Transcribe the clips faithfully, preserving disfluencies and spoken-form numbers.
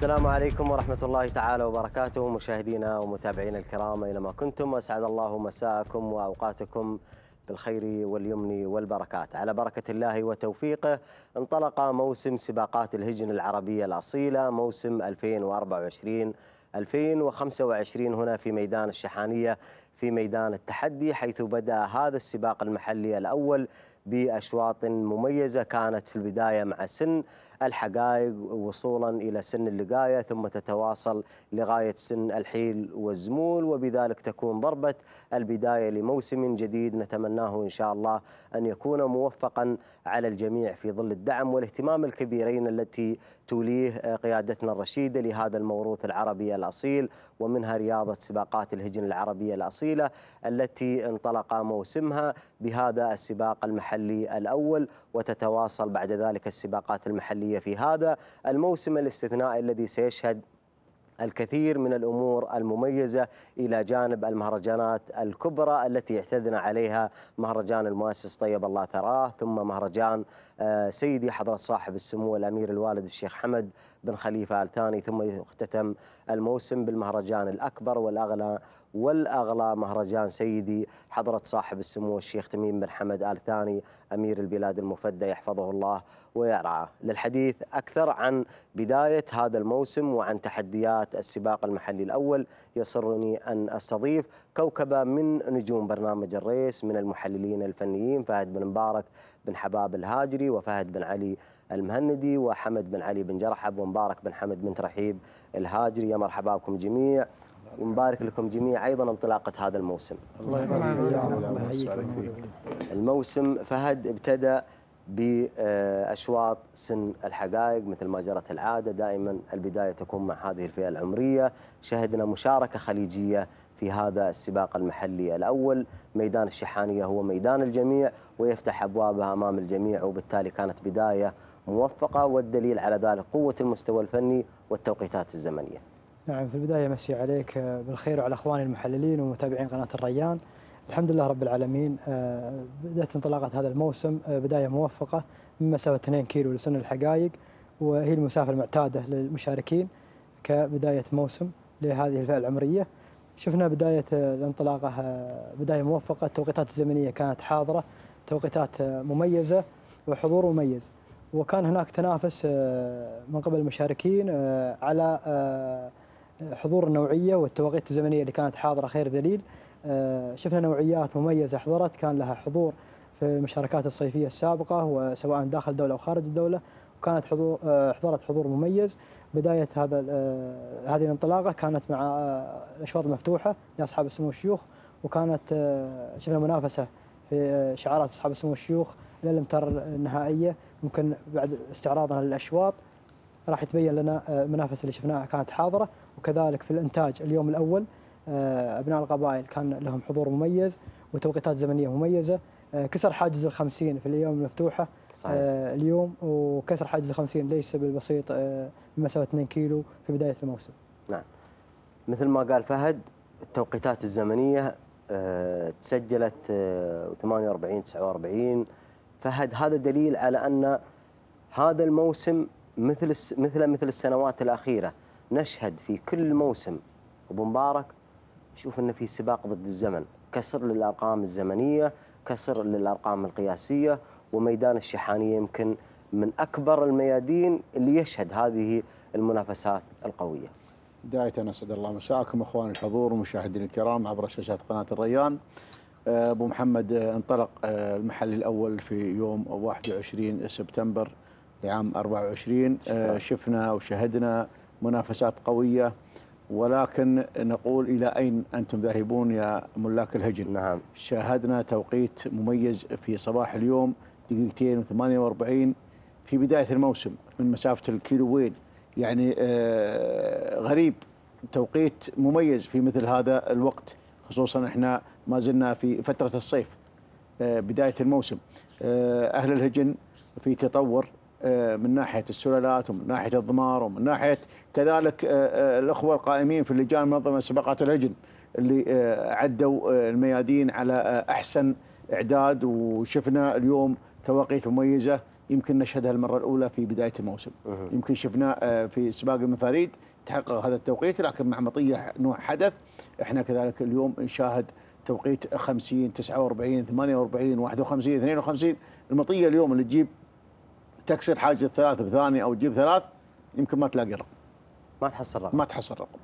السلام عليكم ورحمة الله تعالى وبركاته مشاهدينا ومتابعينا الكرام أينما كنتم، وأسعد الله مساءكم وأوقاتكم بالخير واليمن والبركات. على بركة الله وتوفيقه انطلق موسم سباقات الهجن العربية الأصيلة موسم ألفين وأربعة وعشرين ألفين وخمسة وعشرين هنا في ميدان الشحانية في ميدان التحدي، حيث بدأ هذا السباق المحلي الأول بأشواط مميزة كانت في البداية مع سن الحقائق وصولا إلى سن اللقاية، ثم تتواصل لغاية سن الحيل والزمول، وبذلك تكون ضربة البداية لموسم جديد نتمناه إن شاء الله أن يكون موفقا على الجميع في ظل الدعم والاهتمام الكبيرين التي توليه قيادتنا الرشيدة لهذا الموروث العربي الأصيل، ومنها رياضة سباقات الهجن العربية الأصيلة التي انطلق موسمها بهذا السباق المحلي الأول، وتتواصل بعد ذلك السباقات المحلية في هذا الموسم الاستثنائي الذي سيشهد الكثير من الأمور المميزة إلى جانب المهرجانات الكبرى التي اعتدنا عليها مهرجان المؤسس طيب الله ثراه، ثم مهرجان سيدي حضرة صاحب السمو الأمير الوالد الشيخ حمد بن خليفة آل ثاني، ثم يختتم الموسم بالمهرجان الأكبر والأغلى والأغلى مهرجان سيدي حضرة صاحب السمو الشيخ تميم بن حمد آل ثاني أمير البلاد المفدى يحفظه الله ويرعاه. للحديث أكثر عن بداية هذا الموسم وعن تحديات السباق المحلي الأول يسرني أن أستضيف كوكبة من نجوم برنامج الريس من المحللين الفنيين فهد بن مبارك بن حباب الهاجري وفهد بن علي المهندي وحمد بن علي بن جرحب ومبارك بن حمد بن ترحيب الهاجري. يا مرحبا بكم جميع ومبارك لكم جميع أيضا انطلاقة هذا الموسم. الله يبارك فيك. الموسم فهد ابتدأ بأشواط سن الحقائق مثل ما جرت العادة، دائما البداية تكون مع هذه الفئة العمرية. شهدنا مشاركة خليجية في هذا السباق المحلي الأول. ميدان الشحانية هو ميدان الجميع ويفتح أبوابها أمام الجميع، وبالتالي كانت بداية موفقة، والدليل على ذلك قوة المستوى الفني والتوقيتات الزمنية. نعم، في البداية مسي عليك بالخير وعلى أخواني المحللين ومتابعين قناة الريان. الحمد لله رب العالمين، بدأت انطلاقة هذا الموسم بداية موفقة من مسافة اثنين كيلو لسن الحقائق، وهي المسافة المعتادة للمشاركين كبداية موسم لهذه الفئة العمرية. شفنا بداية الانطلاقة بداية موفقة، التوقيتات الزمنية كانت حاضرة، توقيتات مميزة وحضور مميز، وكان هناك تنافس من قبل المشاركين على حضور النوعية والتوقيت الزمنية اللي كانت حاضرة خير دليل. شفنا نوعيات مميزة حضرت كان لها حضور في المشاركات الصيفية السابقة وسواء داخل الدولة أو خارج الدولة، وكانت حضور حضرت حضور مميز. بداية هذا هذه الانطلاقة كانت مع الأشواط المفتوحة لأصحاب السمو الشيوخ، وكانت شفنا منافسة في شعارات أصحاب السمو الشيوخ للأمتار النهائية. ممكن بعد استعراضنا للأشواط راح يتبين لنا المنافسة اللي شفناها كانت حاضرة، وكذلك في الإنتاج اليوم الأول أبناء القبائل كان لهم حضور مميز وتوقيتات زمنية مميزة. كسر حاجز الخمسين في الأيام المفتوحة صحيح. اليوم وكسر حاجز الخمسين ليس بالبسيط بمسافة اثنين كيلو في بداية الموسم. نعم، مثل ما قال فهد التوقيتات الزمنية تسجلت ثمانية وأربعين تسعة وأربعين. فهد هذا دليل على أن هذا الموسم مثل مثل مثل السنوات الأخيرة نشهد في كل موسم أبو مبارك نشوف أن في سباق ضد الزمن، كسر للأرقام الزمنية، كسر للأرقام القياسية، وميدان الشحانية يمكن من أكبر الميادين اللي يشهد هذه المنافسات القوية. بداية أسعد الله مساءكم أخواني الحضور ومشاهدين الكرام عبر شاشات قناة الريان. أبو محمد انطلق المحل الأول في يوم واحد وعشرين سبتمبر لعام أربعة وعشرين. شفنا وشهدنا منافسات قوية، ولكن نقول إلى أين أنتم ذاهبون يا ملاك الهجن؟ نعم، شاهدنا توقيت مميز في صباح اليوم دقيقتين وثمانية وأربعين في بداية الموسم من مسافة الكيلوين، يعني آه غريب توقيت مميز في مثل هذا الوقت، خصوصا إحنا ما زلنا في فترة الصيف. آه بداية الموسم آه أهل الهجن في تطور من ناحية السلالات ومن ناحية الضمار ومن ناحية كذلك الأخوة القائمين في اللجان منظمة سباقات الهجن اللي عدوا الميادين على أحسن إعداد. وشفنا اليوم توقيت مميزة يمكن نشهدها المرة الأولى في بداية الموسم. يمكن شفنا في سباق المفاريد تحقق هذا التوقيت، لكن مع مطية نوع حدث احنا كذلك اليوم نشاهد توقيت خمسين، تسعة وأربعين، ثمانية وأربعين، واحد وخمسين، اثنين وخمسين. المطية اليوم اللي تجيب تكسر حاجز الثلاث بثانية أو تجيب ثلاث يمكن ما تلاقي رقم، ما تحصل رقم، ما تحصل رقم.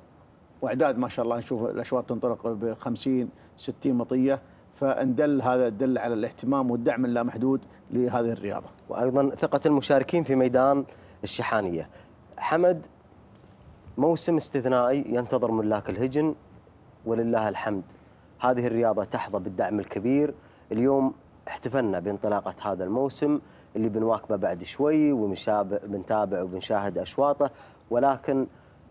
وأعداد ما شاء الله نشوف الأشواط تنطلق ب خمسين، ستين مطية، فندل هذا دل على الاهتمام والدعم اللامحدود لهذه الرياضة، وأيضا ثقة المشاركين في ميدان الشحانية. حمد، موسم استثنائي ينتظر ملاك الهجن ولله الحمد. هذه الرياضة تحظى بالدعم الكبير. اليوم احتفلنا بانطلاقة هذا الموسم اللي بنواكبه بعد شوي وبنتابع وبنشاهد أشواطه، ولكن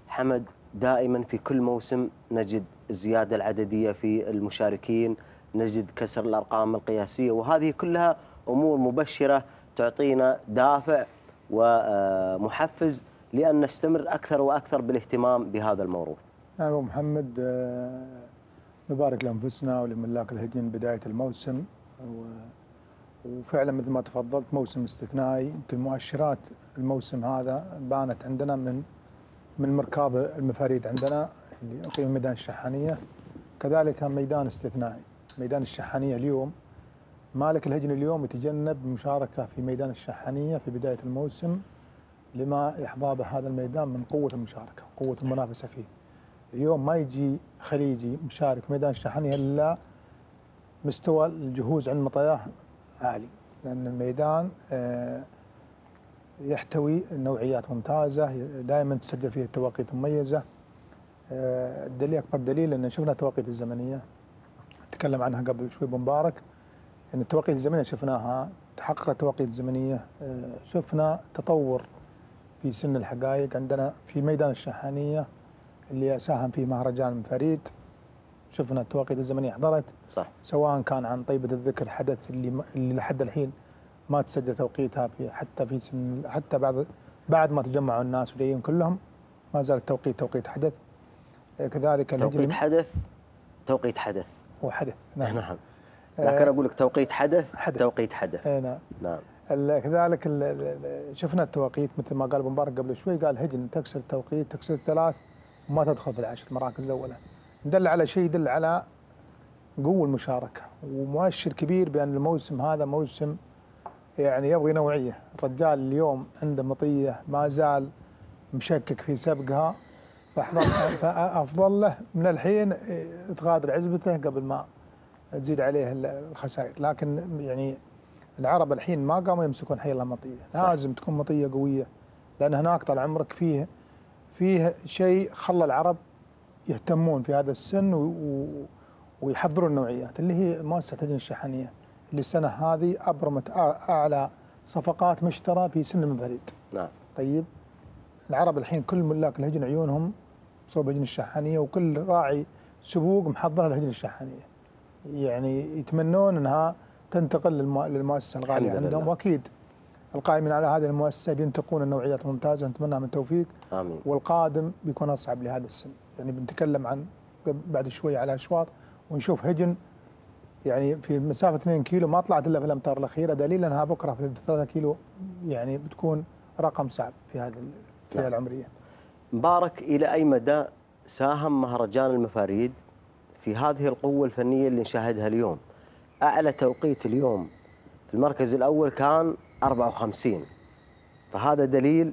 حمد دائما في كل موسم نجد الزيادة العددية في المشاركين، نجد كسر الأرقام القياسية، وهذه كلها أمور مبشرة تعطينا دافع ومحفز لأن نستمر أكثر وأكثر بالاهتمام بهذا الموروث. نعم أبو محمد، نبارك لأنفسنا ولملاك الهجن بداية الموسم، وفعلا مثل ما تفضلت موسم استثنائي. يمكن مؤشرات الموسم هذا بانت عندنا من من مركاض المفاريد عندنا اللي أقيم ميدان الشحانية، كذلك ميدان استثنائي. ميدان الشحانية اليوم مالك الهجن اليوم يتجنب مشاركة في ميدان الشحانية في بداية الموسم لما يحظى بهذا الميدان من قوة المشاركة، قوة المنافسة فيه. اليوم ما يجي خليجي مشارك ميدان الشحانية إلا مستوى الجهوز عند مطياه عالي، لأن الميدان يحتوي نوعيات ممتازة، دائما تسجل فيه التوقيت مميزة. الدليل أكبر دليل أن شفنا التوقيت الزمنية تكلم عنها قبل شوي بمبارك، أن التوقيت الزمنية شفناها تحقق التوقيت الزمنية. شفنا تطور في سن الحقائق عندنا في ميدان الشحانية اللي ساهم فيه مهرجان المفاريد، شفنا التوقيت الزمنية حضرت صح، سواء كان عن طيبة الذكر حدث اللي, اللي لحد الحين ما تسجل توقيتها في حتى في سن حتى بعد بعد ما تجمعوا الناس وجايين كلهم ما زال التوقيت توقيت حدث. كذلك توقيت حدث توقيت حدث وحدث نعم نعم لكن اقول لك توقيت حدث حدث توقيت حدث نعم نعم كذلك شفنا التوقيت مثل ما قال مبارك قبل شوي، قال هجن تكسر التوقيت، تكسر الثلاث وما تدخل في العشر مراكز الاولى. دل على شيء، دل على قوه المشاركه ومؤشر كبير بان الموسم هذا موسم يعني يبغي نوعيه. الرجال اليوم عنده مطيه ما زال مشكك في سبقها، فأفضل له من الحين تغادر عزبته قبل ما تزيد عليه الخسائر. لكن يعني العرب الحين ما قاموا يمسكون حي الله مطية، لازم تكون مطية قوية، لأن هناك طال عمرك فيه فيه شيء خلى العرب يهتمون في هذا السن ويحضرون النوعيات، اللي هي مؤسسة هجن الشحانية اللي السنة هذه أبرمت أعلى صفقات مشترى في سن المنفرد. نعم طيب، العرب الحين كل ملاك الهجن عيونهم صوب هجن الشحانيه، وكل راعي سبوق محضر الهجن الشحانيه، يعني يتمنون انها تنتقل للمؤسسه الغاليه عندهم، واكيد القائمين على هذه المؤسسه بينتقون النوعيات الممتازه، نتمنى من توفيق. امين. والقادم بيكون اصعب لهذا السن، يعني بنتكلم عن بعد شوي على اشواط ونشوف هجن يعني في مسافه اثنين كيلو ما طلعت الا في الامتار الاخيره، دليل انها بكره في ثلاثة كيلو يعني بتكون رقم صعب في هذا فئة العمرية. مبارك، إلى أي مدى ساهم مهرجان المفاريد في هذه القوة الفنية اللي نشاهدها اليوم؟ أعلى توقيت اليوم في المركز الأول كان أربعة وخمسين، فهذا دليل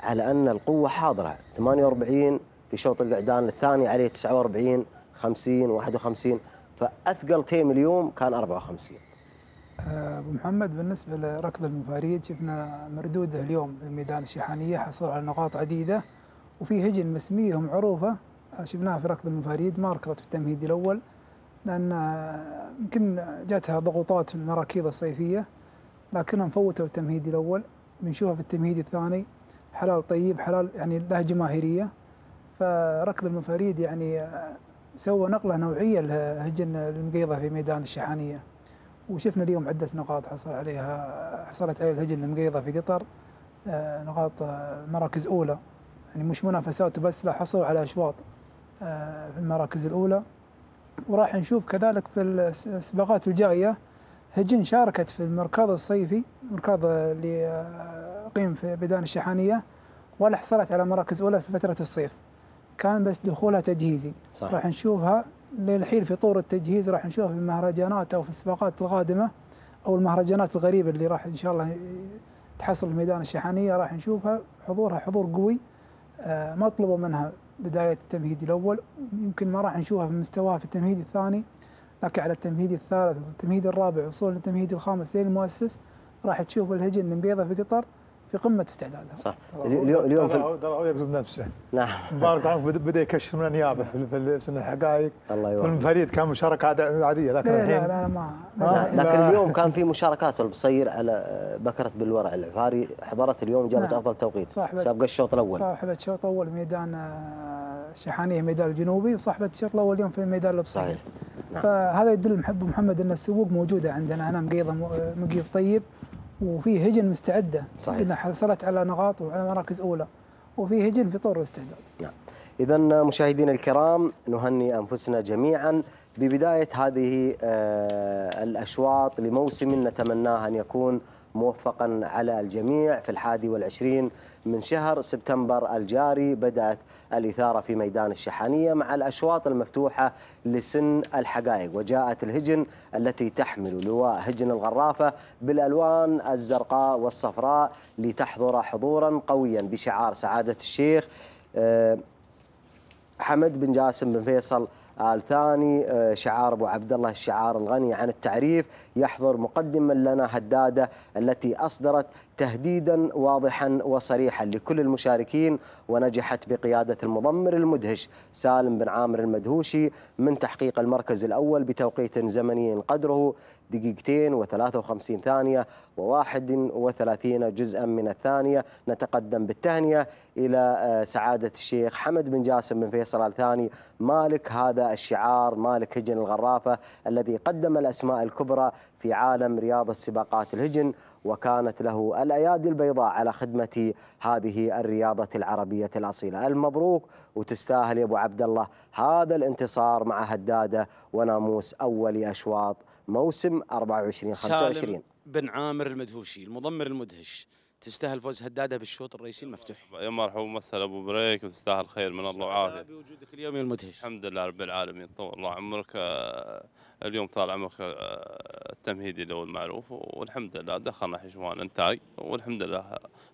على أن القوة حاضرة. ثمانية وأربعين في شوط الإعدان الثاني عليه تسعة وأربعين، خمسين، واحد وخمسين، فأثقل تيم اليوم كان أربعة وخمسين. أبو محمد، بالنسبة لركض المفاريد شفنا مردوده اليوم في ميدان الشحانية، حصل على نقاط عديدة، وفي هجن مسميهم عروفة شفناها في ركض المفاريد ما ركضت في التمهيد الأول لأن يمكن جاتها ضغوطات في المراكيض الصيفية، لكنهم فوتوا التمهيد الأول، بنشوفها في التمهيد الثاني. حلال طيب، حلال يعني له جماهيرية، فركض المفاريد يعني سوى نقلة نوعية لهجن المقيضة في ميدان الشحانية. وشفنا اليوم عدة نقاط حصل عليها حصلت على الهجن المقيضة في قطر، نقاط مراكز أولى، يعني مش منافسات بس، لا حصلوا على أشواط في المراكز الأولى. وراح نشوف كذلك في السباقات الجاية هجن شاركت في المركض الصيفي، المركض اللي قيم في ميدان الشحانيه، ولا حصلت على مراكز اولى في فتره الصيف، كان بس دخولها تجهيزي. صح. راح نشوفها للحين في طور التجهيز، راح نشوفها في المهرجانات او في السباقات القادمه او المهرجانات الغريبه اللي راح ان شاء الله تحصل في ميدان الشحانيه، راح نشوفها حضورها حضور قوي مطلوبه منها بدايه التمهيد الاول، يمكن ما راح نشوفها في مستواها في التمهيد الثاني، لكن على التمهيد الثالث والتمهيد الرابع وصول للتمهيد الخامس للمؤسس راح تشوف الهجن المقيضه في قطر في قمه استعدادها. صح. اليوم درعوي يقصد نفسه. نعم. مبارك عارف بدا يكشف من النيابه في سن الحقائق. الله يوفقك. في المفاريد كان مشاركه عاديه، لكن لا الحين لا لا ما آه لكن لا. اليوم كان في مشاركات في البصير على بكره بالورع العفاري، حضرت اليوم جابت نعم. افضل توقيت، سابقه الشوط الاول. صاحبه الشوط الاول ميدان الشحانيه ميدان الجنوبي، وصاحبه الشوط الاول اليوم في ميدان البصير. نعم. فهذا يدل محب محمد ان السوق موجوده عندنا هنا مقيضه مقيض طيب، وفي هجن مستعده. صحيح. قلنا حصلت على نقاط وعلى مراكز اولى، وفي هجن في طور الاستعداد. نعم. اذا مشاهدينا الكرام، نهني انفسنا جميعا ببدايه هذه الاشواط لموسم نتمناه ان يكون موفقا على الجميع. في الحادي والعشرين من شهر سبتمبر الجاري بدأت الإثارة في ميدان الشحانية مع الأشواط المفتوحة لسن الحقائق، وجاءت الهجن التي تحمل لواء هجن الغرافة بالألوان الزرقاء والصفراء لتحضر حضورا قويا بشعار سعادة الشيخ حمد بن جاسم بن فيصل آل ثاني، شعار أبو عبد الله، الشعار الغني عن التعريف. يحضر مقدما لنا هدادة التي أصدرت تهديدا واضحا وصريحا لكل المشاركين، ونجحت بقيادة المضمر المدهش سالم بن عامر المدهوشي من تحقيق المركز الأول بتوقيت زمني قدره دقيقتين وثلاثة وخمسين ثانية وواحد وثلاثين جزءا من الثانية. نتقدم بالتهنئة إلى سعادة الشيخ حمد بن جاسم بن فيصل آل ثاني، مالك هذا الشعار، مالك هجن الغرافة، الذي قدم الأسماء الكبرى في عالم رياضة سباقات الهجن، وكانت له الأيادي البيضاء على خدمة هذه الرياضة العربية الأصيلة. المبروك، وتستاهل يا أبو عبد الله هذا الانتصار مع هدادة وناموس أول أشواط موسم أربعة وعشرين خمسة وعشرين. سالم بن عامر المدهوشي المضمر المدهش، تستاهل فوز هدادة بالشوط الرئيسي المفتوح. يا مرحبا ومسهلا ابو بريك، وتستاهل خير من الله وعافيه بوجودك اليوم المدهش. الحمد لله رب العالمين، طول الله عمرك. اليوم طال عمرك التمهيدي اللي هو المعروف، والحمد لله دخلنا حجوان انتاج، والحمد لله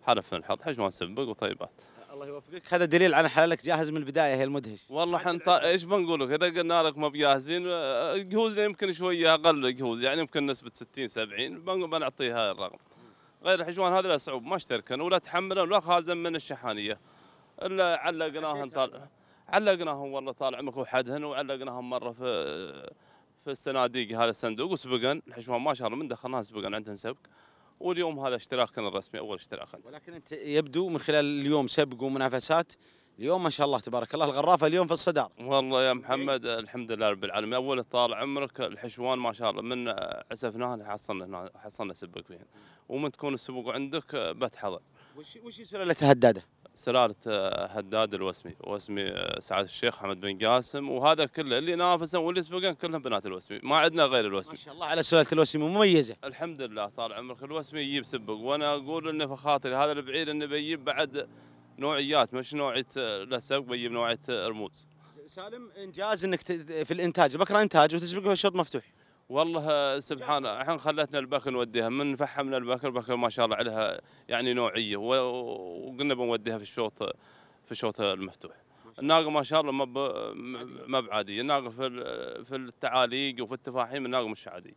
حالفنا الحظ حجوان سبق وطيبات. الله يوفقك، هذا دليل على حلالك جاهز من البدايه. هي المدهش والله حن ايش بنقول لك، اذا قلنا لك ما بجاهزين جهوزنا يمكن شويه اقل جهوز، يعني يمكن نسبه ستين سبعين بنعطيها الرقم. غير الحجوان هذا لا صعوب، ما اشتركن ولا تحملن ولا خازن من الشحانيه، الا علقناهن طال علقناهم والله طال عمرك وحدهن، وعلقناهم مره في في الصناديق هذا الصندوق وسبقن الحجوان ما شاء الله من دخلناها سبقن عندهن سبق. واليوم هذا اشتراكنا الرسمي اول اشتراك. ولكن انت يبدو من خلال اليوم سبق ومنافسات، اليوم ما شاء الله تبارك الله الغرافه اليوم في الصدار. والله يا محمد الحمد لله رب العالمين، اول طال عمرك الحشوان ما شاء الله من عسفناها حصلنا حصلنا سبق فيهن، ومن تكون السبق عندك بتحضر. وش وش سلاله هداده؟ سلاله هداده الوسمي، وسمي سعاده الشيخ حمد بن قاسم، وهذا كله اللي نافسن واللي سبقن كلهم بنات الوسمي، ما عندنا غير الوسمي. ما شاء الله على سلاله الوسمي مميزه. الحمد لله طال عمرك الوسمي يجيب سبق، وانا اقول انه في خاطري هذا البعير انه بيجيب بعد نوعيات، مش نوعيه للسبق، بيجيب نوعيه رموز. سالم انجاز انك في الانتاج بكره انتاج وتسبق في الشوط مفتوح. والله سبحان الله، الحين خلتنا الباكر نوديها، من فحمنا الباكر الباكر ما شاء الله عليها يعني نوعيه، وقلنا بنوديها في الشوط في الشوط المفتوح. الناقه ما شاء الله ما ما بعاديه، الناقه في في التعاليق وفي التفاحيم الناقه مش عاديه.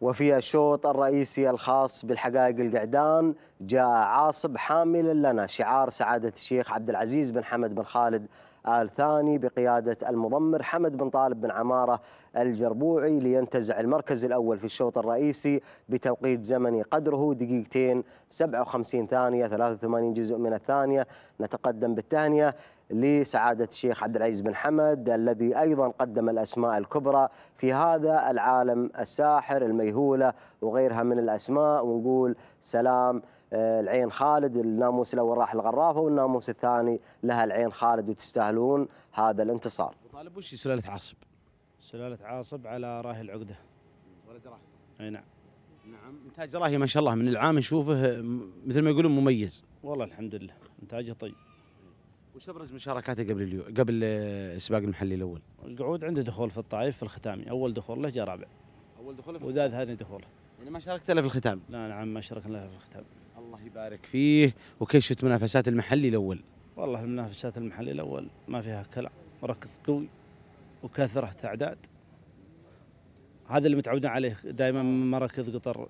وفي الشوط الرئيسي الخاص بالحقائق القعدان جاء عاصب حاملا لنا شعار سعاده الشيخ عبد العزيز بن حمد بن خالد آل ثاني بقيادة المضمر حمد بن طالب بن عمارة الجربوعي لينتزع المركز الأول في الشوط الرئيسي بتوقيت زمني قدره دقيقتين سبعة وخمسين ثانية ثلاثة وثمانين جزء من الثانية. نتقدم بالتهنئة لسعادة الشيخ عبد العزيز بن حمد الذي أيضا قدم الأسماء الكبرى في هذا العالم الساحر، الميهولة وغيرها من الأسماء. ونقول سلام العين خالد، الناموس الأول راح الغرافة والناموس الثاني لها العين خالد، وتستاهلون هذا الانتصار. طالب وش سلالة عاصب؟ سلالة عاصب على راهي العقدة. ولا دراهم. اي نعم. نعم، انتاج راهي ما شاء الله من العام نشوفه مثل ما يقولون مميز، والله الحمد لله انتاجه طيب. وش ابرز مشاركاته قبل اليو... قبل السباق المحلي الاول؟ القعود عنده دخول في الطائف في الختامي، اول دخول له جاء رابع. اول دخول في وذا ثاني دخوله. يعني ما شاركت له في الختام؟ لا نعم ما شاركنا له في الختام. الله يبارك فيه، وكيف شفت منافسات المحلي الاول؟ والله المنافسات المحلي الاول ما فيها كلام، ركض قوي وكثره اعداد. هذا اللي متعودين عليه دائما مراكز قطر.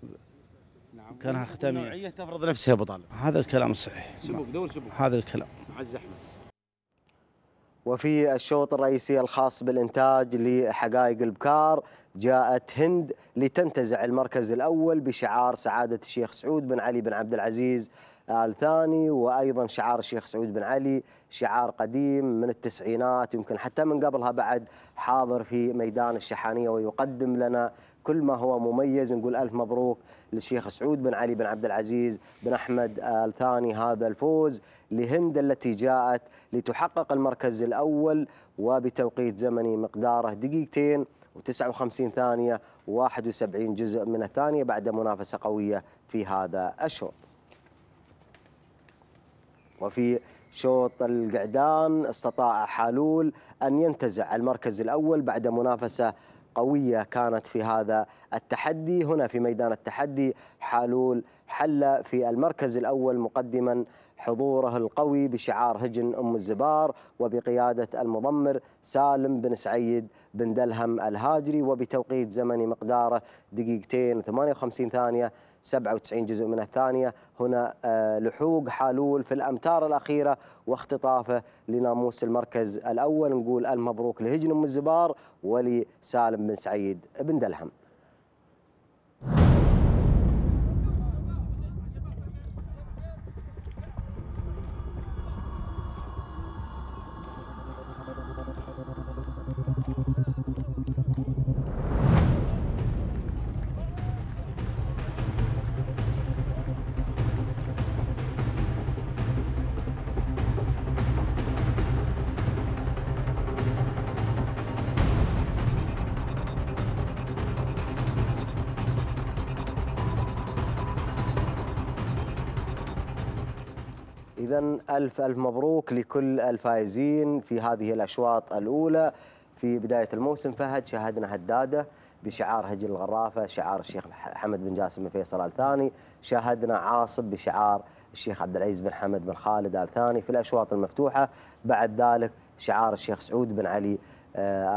نعم. كانها ختامية. نوعية تفرض نفسها أبو طالب. هذا الكلام الصحيح. سبوق دور سبوق. هذا الكلام. مع الزحمة. وفي الشوط الرئيسي الخاص بالإنتاج لحقائق البكار جاءت هند لتنتزع المركز الأول بشعار سعادة الشيخ سعود بن علي بن عبد العزيز آل ثاني، وأيضا شعار الشيخ سعود بن علي، شعار قديم من التسعينات يمكن حتى من قبلها بعد، حاضر في ميدان الشحانية ويقدم لنا كل ما هو مميز. نقول ألف مبروك للشيخ سعود بن علي بن عبد العزيز بن أحمد آل ثاني، هذا الفوز لهند التي جاءت لتحقق المركز الأول وبتوقيت زمني مقداره دقيقتين وتسعة وخمسين ثانية واحد وسبعين جزء من الثانية بعد منافسة قوية في هذا الشوط. وفي شوط القعدان استطاع حالول أن ينتزع المركز الأول بعد منافسة قوية كانت في هذا التحدي. هنا في ميدان التحدي حالول حل في المركز الأول مقدما حضوره القوي بشعار هجن أم الزبار وبقيادة المضمر سالم بن سعيد بن دلهم الهاجري، وبتوقيت زمني مقداره دقيقتين ثمانية وخمسين ثانية سبعة وتسعين جزء من الثانية. هنا لحوق حالول في الأمتار الأخيرة واختطافه لناموس المركز الأول. نقول المبروك لهجن أم الزبار ولسالم بن سعيد بن دلهم. إذن ألف ألف مبروك لكل الفائزين في هذه الأشواط الأولى. في بداية الموسم فهد شاهدنا هدادة بشعار هجين الغرافة، شعار الشيخ حمد بن جاسم بن فيصل آل ثاني. شاهدنا عاصب بشعار الشيخ عبد العزيز بن حمد بن خالد آل ثاني في الأشواط المفتوحة. بعد ذلك شعار الشيخ سعود بن علي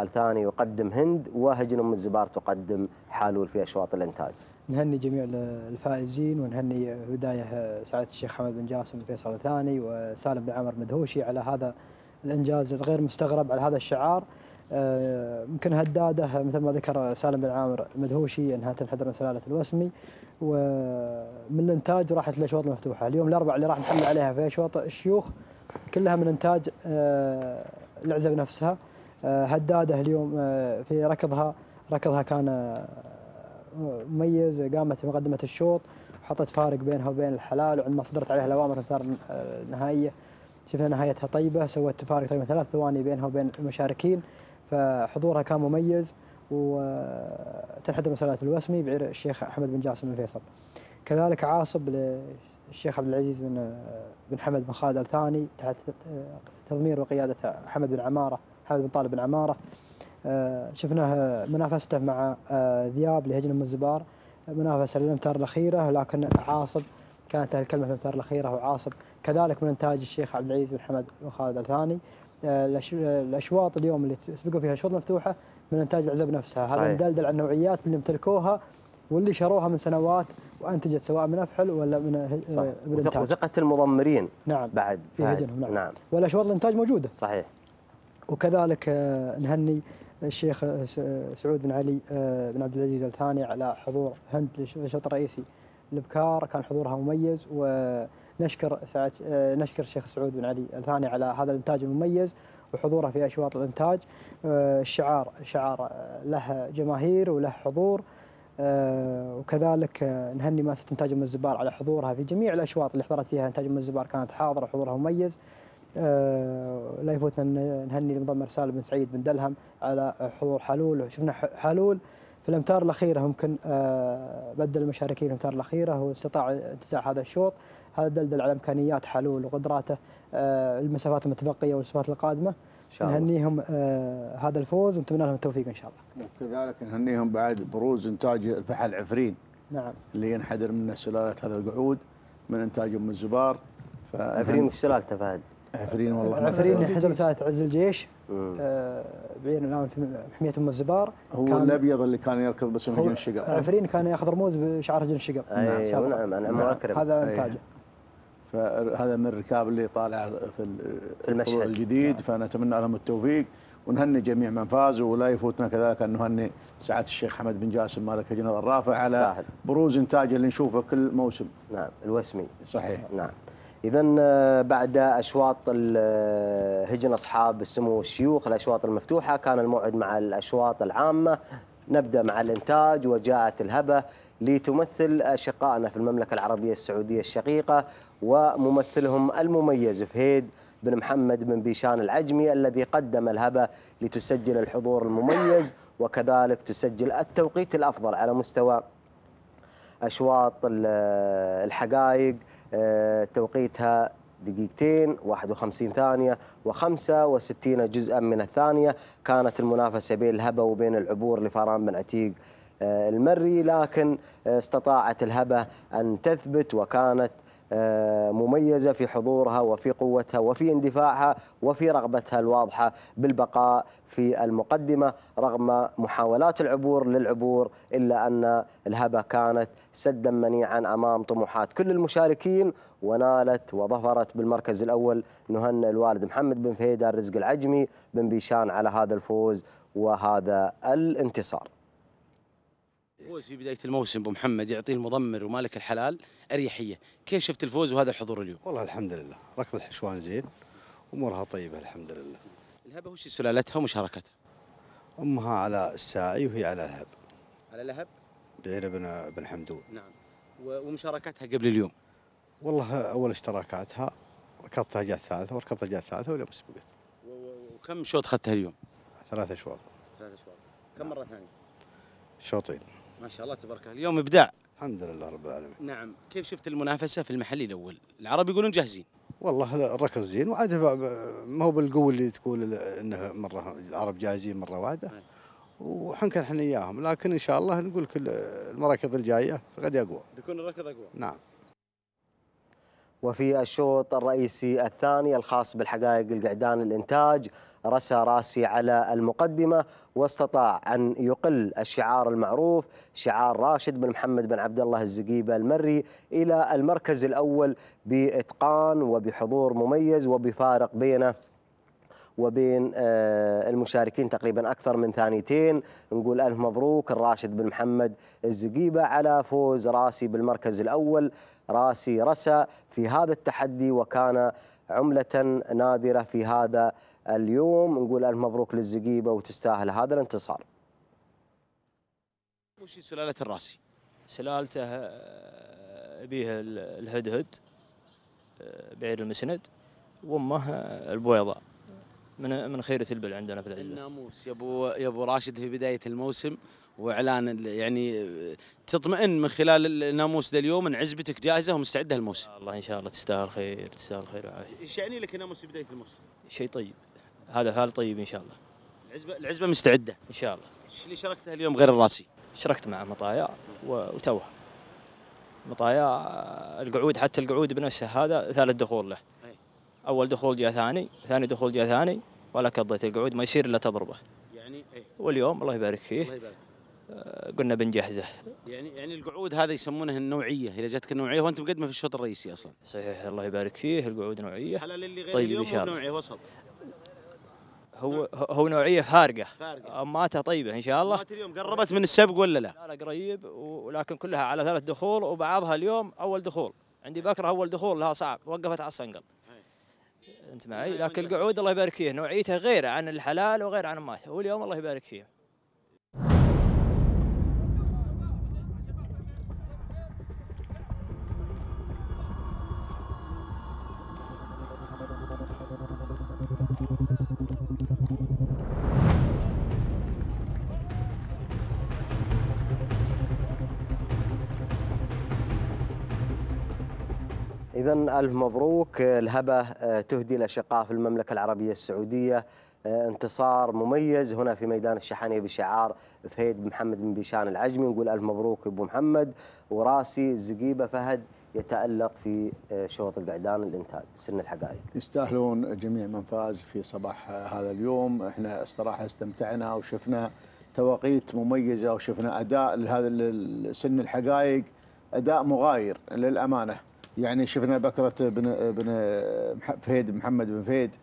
آل ثاني يقدم هند، وهجن أم الزبار تقدم حالول في أشواط الإنتاج. نهني جميع الفائزين، ونهني بداية سعادة الشيخ حمد بن جاسم بن فيصل الثاني وسالم بن عامر المدهوشي على هذا الإنجاز الغير مستغرب، على هذا الشعار. يمكن هداده مثل ما ذكر سالم بن عامر المدهوشي أنها تنحدر من سلالة الوسمي، ومن الإنتاج وراحت للأشواط المفتوحة. اليوم الأربع اللي راح نحل عليها في أشواط الشيوخ كلها من إنتاج العزة بنفسها. هداده اليوم في ركضها ركضها كان مميز، قامت بمقدمة الشوط وحطت فارق بينها وبين الحلال، وعندما صدرت عليها الأوامر الثار النهائية شفنا نهايتها طيبة، سوت فارق تقريبا ثلاث ثواني بينها وبين المشاركين، فحضورها كان مميز وتنحدر من سلالة الوسمي بعير الشيخ حمد بن جاسم بن فيصل. كذلك عاصب للشيخ عبد العزيز بن بن حمد بن خالد الثاني تحت تضمير وقيادة حمد بن عمارة حمد بن طالب بن عمارة. شفناه منافسته مع ذياب لهجن أم الزبار منافسه للامتار الاخيره، لكن عاصب كانت الكلمه في الامتار الاخيره، وعاصب كذلك من انتاج الشيخ عبد العزيز بن حمد بن خالد الثاني. الاشواط اليوم اللي سبقوا فيها الاشواط المفتوحه من انتاج العزب نفسها. صحيح. هذا يدلدل على النوعيات اللي امتلكوها واللي شروها من سنوات وانتجت سواء من افحل ولا من بالانتاج. وثقه المضمرين. نعم. بعد في هجنهم. نعم. نعم. والاشواط الانتاج موجوده. صحيح. وكذلك نهني الشيخ سعود بن علي بن عبد العزيز الثاني على حضور هند للشوط الرئيسي البكار، كان حضورها مميز، ونشكر نشكر الشيخ سعود بن علي الثاني على هذا الانتاج المميز وحضوره في اشواط الانتاج. الشعار شعار له جماهير وله حضور، وكذلك نهني مؤسسة انتاج أم الزبار على حضورها في جميع الاشواط اللي حضرت فيها انتاج أم الزبار، كانت حاضره وحضورها مميز. أه لا يفوتنا نهني المضمر سالم بن سعيد بن دلهم على حضور حالول، وشفنا حالول في الامتار الاخيره يمكن بدل المشاركين الامتار الاخيره واستطاع انتزاع هذا الشوط. هذا دلدل على امكانيات حلول وقدراته المسافات المتبقيه والمسافات القادمه. نهنيهم هذا الفوز ونتمنى لهم التوفيق ان شاء الله. وكذلك نهنيهم بعد بروز انتاج الفحل عفرين. نعم. اللي ينحدر منه سلاله هذا القعود من انتاج ام الزبار. عفرين وش سلالته فهد؟ عفرين والله عفرين انحدر سلاله عز الجيش. آه بعين الان في حميه ام الزبار هو الابيض اللي كان يركض باسم هجن الشقر. عفرين كان ياخذ رموز بشعار هجن الشقر. نعم نعم نعم اكرم هذا انتاجه. فهذا من الركاب اللي طالع في المشهد الجديد. نعم. فنتمنى لهم التوفيق ونهني جميع من فازوا ولا يفوتنا كذلك ان نهني سعاده الشيخ حمد بن جاسم مالك هجين الغرافة على صاحب. بروز انتاجه اللي نشوفه كل موسم. نعم الوسمي صحيح. نعم اذا بعد اشواط هجن اصحاب السمو الشيوخ الاشواط المفتوحه كان الموعد مع الاشواط العامه. نبدا مع الانتاج وجاءت لهبه لتمثل اشقائنا في المملكه العربيه السعوديه الشقيقه وممثلهم المميز فهيد بن محمد بن بيشان العجمي الذي قدم لهبه لتسجل الحضور المميز وكذلك تسجل التوقيت الافضل على مستوى اشواط الحقائق. توقيتها دقيقتين واحد وخمسين ثانية وخمسة وستين جزءا من الثانية. كانت المنافسة بين لهبه وبين العبور لفران بن عتيق المري لكن استطاعت لهبه أن تثبت وكانت مميزة في حضورها وفي قوتها وفي اندفاعها وفي رغبتها الواضحة بالبقاء في المقدمة رغم محاولات العبور للعبور إلا أن لهبه كانت سدا منيعا أمام طموحات كل المشاركين ونالت وظفرت بالمركز الأول. نهنئ الوالد محمد بن فهد رزق العجمي بن بيشان على هذا الفوز وهذا الانتصار. الفوز في بداية الموسم أبو محمد يعطي المضمر ومالك الحلال أريحية، كيف شفت الفوز وهذا الحضور اليوم؟ والله الحمد لله، ركض الحشوان زين وأمورها طيبة الحمد لله. لهبه وش سلالتها ومشاركتها؟ أمها على الساعي وهي على لهب. على لهب؟ بعير بن بن حمدون. نعم. ومشاركتها قبل اليوم؟ والله أول اشتراكاتها ركضتها جاء الثالثة وركضتها جاء الثالثة ولا مسبقت. وكم شوط خدتها اليوم؟ ثلاثة أشواط. ثلاثة أشواط. كم مرة ثانية؟ شوطين. ما شاء الله تبارك الله، اليوم ابداع. الحمد لله رب العالمين. نعم، كيف شفت المنافسة في المحلي الأول؟ العرب يقولون جاهزين. والله الركض زين وعاد ما هو بالقوة اللي تقول انه مرة العرب جاهزين مرة واحدة. وحنكن احنا اياهم، لكن ان شاء الله نقول كل المراكض الجاية غد اقوى. بيكون الركض اقوى. نعم. وفي الشوط الرئيسي الثاني الخاص بالحقائق القعدان الإنتاج رسى راسي على المقدمة واستطاع أن يقل الشعار المعروف شعار راشد بن محمد بن عبد الله الزقيبه المري إلى المركز الأول بإتقان وبحضور مميز وبفارق بينه وبين المشاركين تقريبا أكثر من ثانيتين. نقول ألف مبروك الراشد بن محمد الزقيبة على فوز راسي بالمركز الأول. راسي رسى في هذا التحدي وكان عملة نادرة في هذا اليوم. نقول ألف مبروك للزقيبة وتستاهل هذا الانتصار. وش سلالة الراسي؟ سلالته أبيها الهدهد بعير المسند وأمه البويضاء من من خيرة البل عندنا في العجلة. الناموس يا ابو يا ابو راشد في بداية الموسم واعلان يعني تطمئن من خلال الناموس ذا اليوم ان عزبتك جاهزة ومستعدة الموسم. الله ان شاء الله تستاهل خير تستاهل خير وعافية. ايش يعني لك الناموس في بداية الموسم؟ شيء طيب هذا حال طيب ان شاء الله. العزبة العزبة مستعدة ان شاء الله. ايش اللي شاركته اليوم غير الراسي؟ شاركت مع مطايا وتوه مطايا القعود حتى القعود بنفسه هذا ثالث دخول له. أي. اول دخول جاء ثاني ثاني دخول جاء ثاني ولا قضيت القعود ما يصير الا تضربه يعني. ايه واليوم الله يبارك فيه الله يبارك. آه قلنا بنجهزه يعني يعني القعود هذا يسمونه النوعيه. اذا جاتك النوعيه وانت مقدمه في الشوط الرئيسي اصلا صحيح الله يبارك فيه. القعود نوعيه حلال اللي غير طيب اليوم هو نوعيه وسط هو هو نوعيه فارقه فارقه اماتها طيبه ان شاء الله. امات اليوم قربت من السبق ولا لا؟ لا لا قريب ولكن كلها على ثلاث دخول وبعضها اليوم اول دخول عندي بكره اول دخول لها صعب وقفت على الصنقل انت معي. لكن القعود الله يبارك فيه نوعيته غير عن الحلال وغير عن ماته واليوم الله يبارك فيه. إذا ألف مبروك. لهبه تهدي الأشقاء في المملكة العربية السعودية انتصار مميز هنا في ميدان الشحانيه بشعار فهيد بن محمد بن بيشان العجمي. نقول ألف مبروك أبو محمد. وراسي الزقيبه فهد يتألق في شوط القعدان الإنتاج سن الحقائق. يستاهلون جميع من فاز في صباح هذا اليوم. احنا الصراحة استمتعنا وشفنا توقيت مميزة وشفنا أداء لهذا سن الحقائق، أداء مغاير للأمانة. يعني شفنا بكرة بن بن فهيد محمد بن فهيد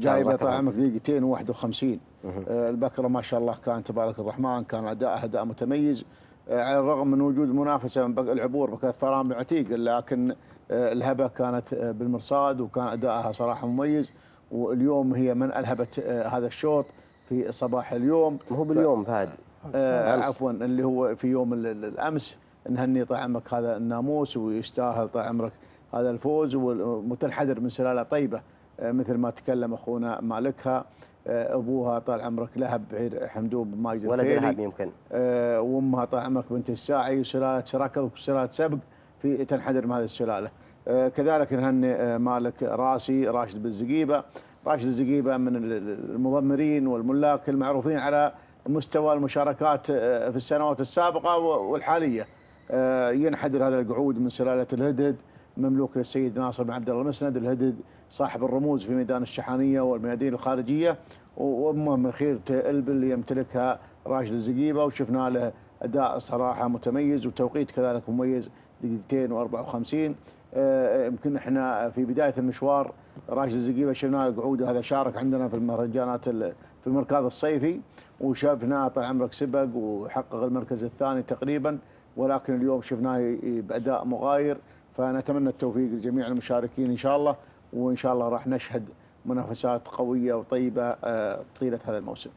جايبة طعامك دقيقتين وواحد وخمسين. البكرة ما شاء الله كان تبارك الرحمن، كان أداء أداء متميز على الرغم من وجود منافسه من العبور بكره فران بن عتيق، لكن لهبه كانت بالمرصاد وكان ادائها صراحه مميز. واليوم هي من الهبت هذا الشوط في صباح اليوم، مو باليوم فهد، آه عفوا اللي هو في يوم الامس. نهني طعمك هذا الناموس ويستاهل طعمك هذا الفوز، ومتنحدر من سلاله طيبه مثل ما تكلم اخونا مالكها. ابوها طال عمرك لهب بعير حمدون بن ماجد الخيري، ولد لهب يمكن، أه وامها طال عمرك بنت الساعي، وسلاله ركض وسلاله سبق في تنحدر من هذه السلاله. أه كذلك نهني أه مالك راسي راشد بن زقيبه. راشد الزقيبه من المضمرين والملاك المعروفين على مستوى المشاركات أه في السنوات السابقه والحاليه. أه ينحدر هذا القعود من سلاله الهدهد، مملوك للسيد ناصر بن عبد الله المسند الهدد، صاحب الرموز في ميدان الشحانيه والميادين الخارجيه، وامه من خيره الب اللي يمتلكها راشد الزقيبه. وشفنا له اداء صراحه متميز وتوقيت كذلك مميز دقيقتين وأربعة وخمسين. يمكن احنا في بدايه المشوار راشد الزقيبه شفنا له قعوده، هذا شارك عندنا في المهرجانات في المركز الصيفي وشفناه طال عمرك سبق وحقق المركز الثاني تقريبا، ولكن اليوم شفناه باداء مغاير. فنتمنى التوفيق لجميع المشاركين إن شاء الله، وإن شاء الله راح نشهد منافسات قوية وطيبة طيلة هذا الموسم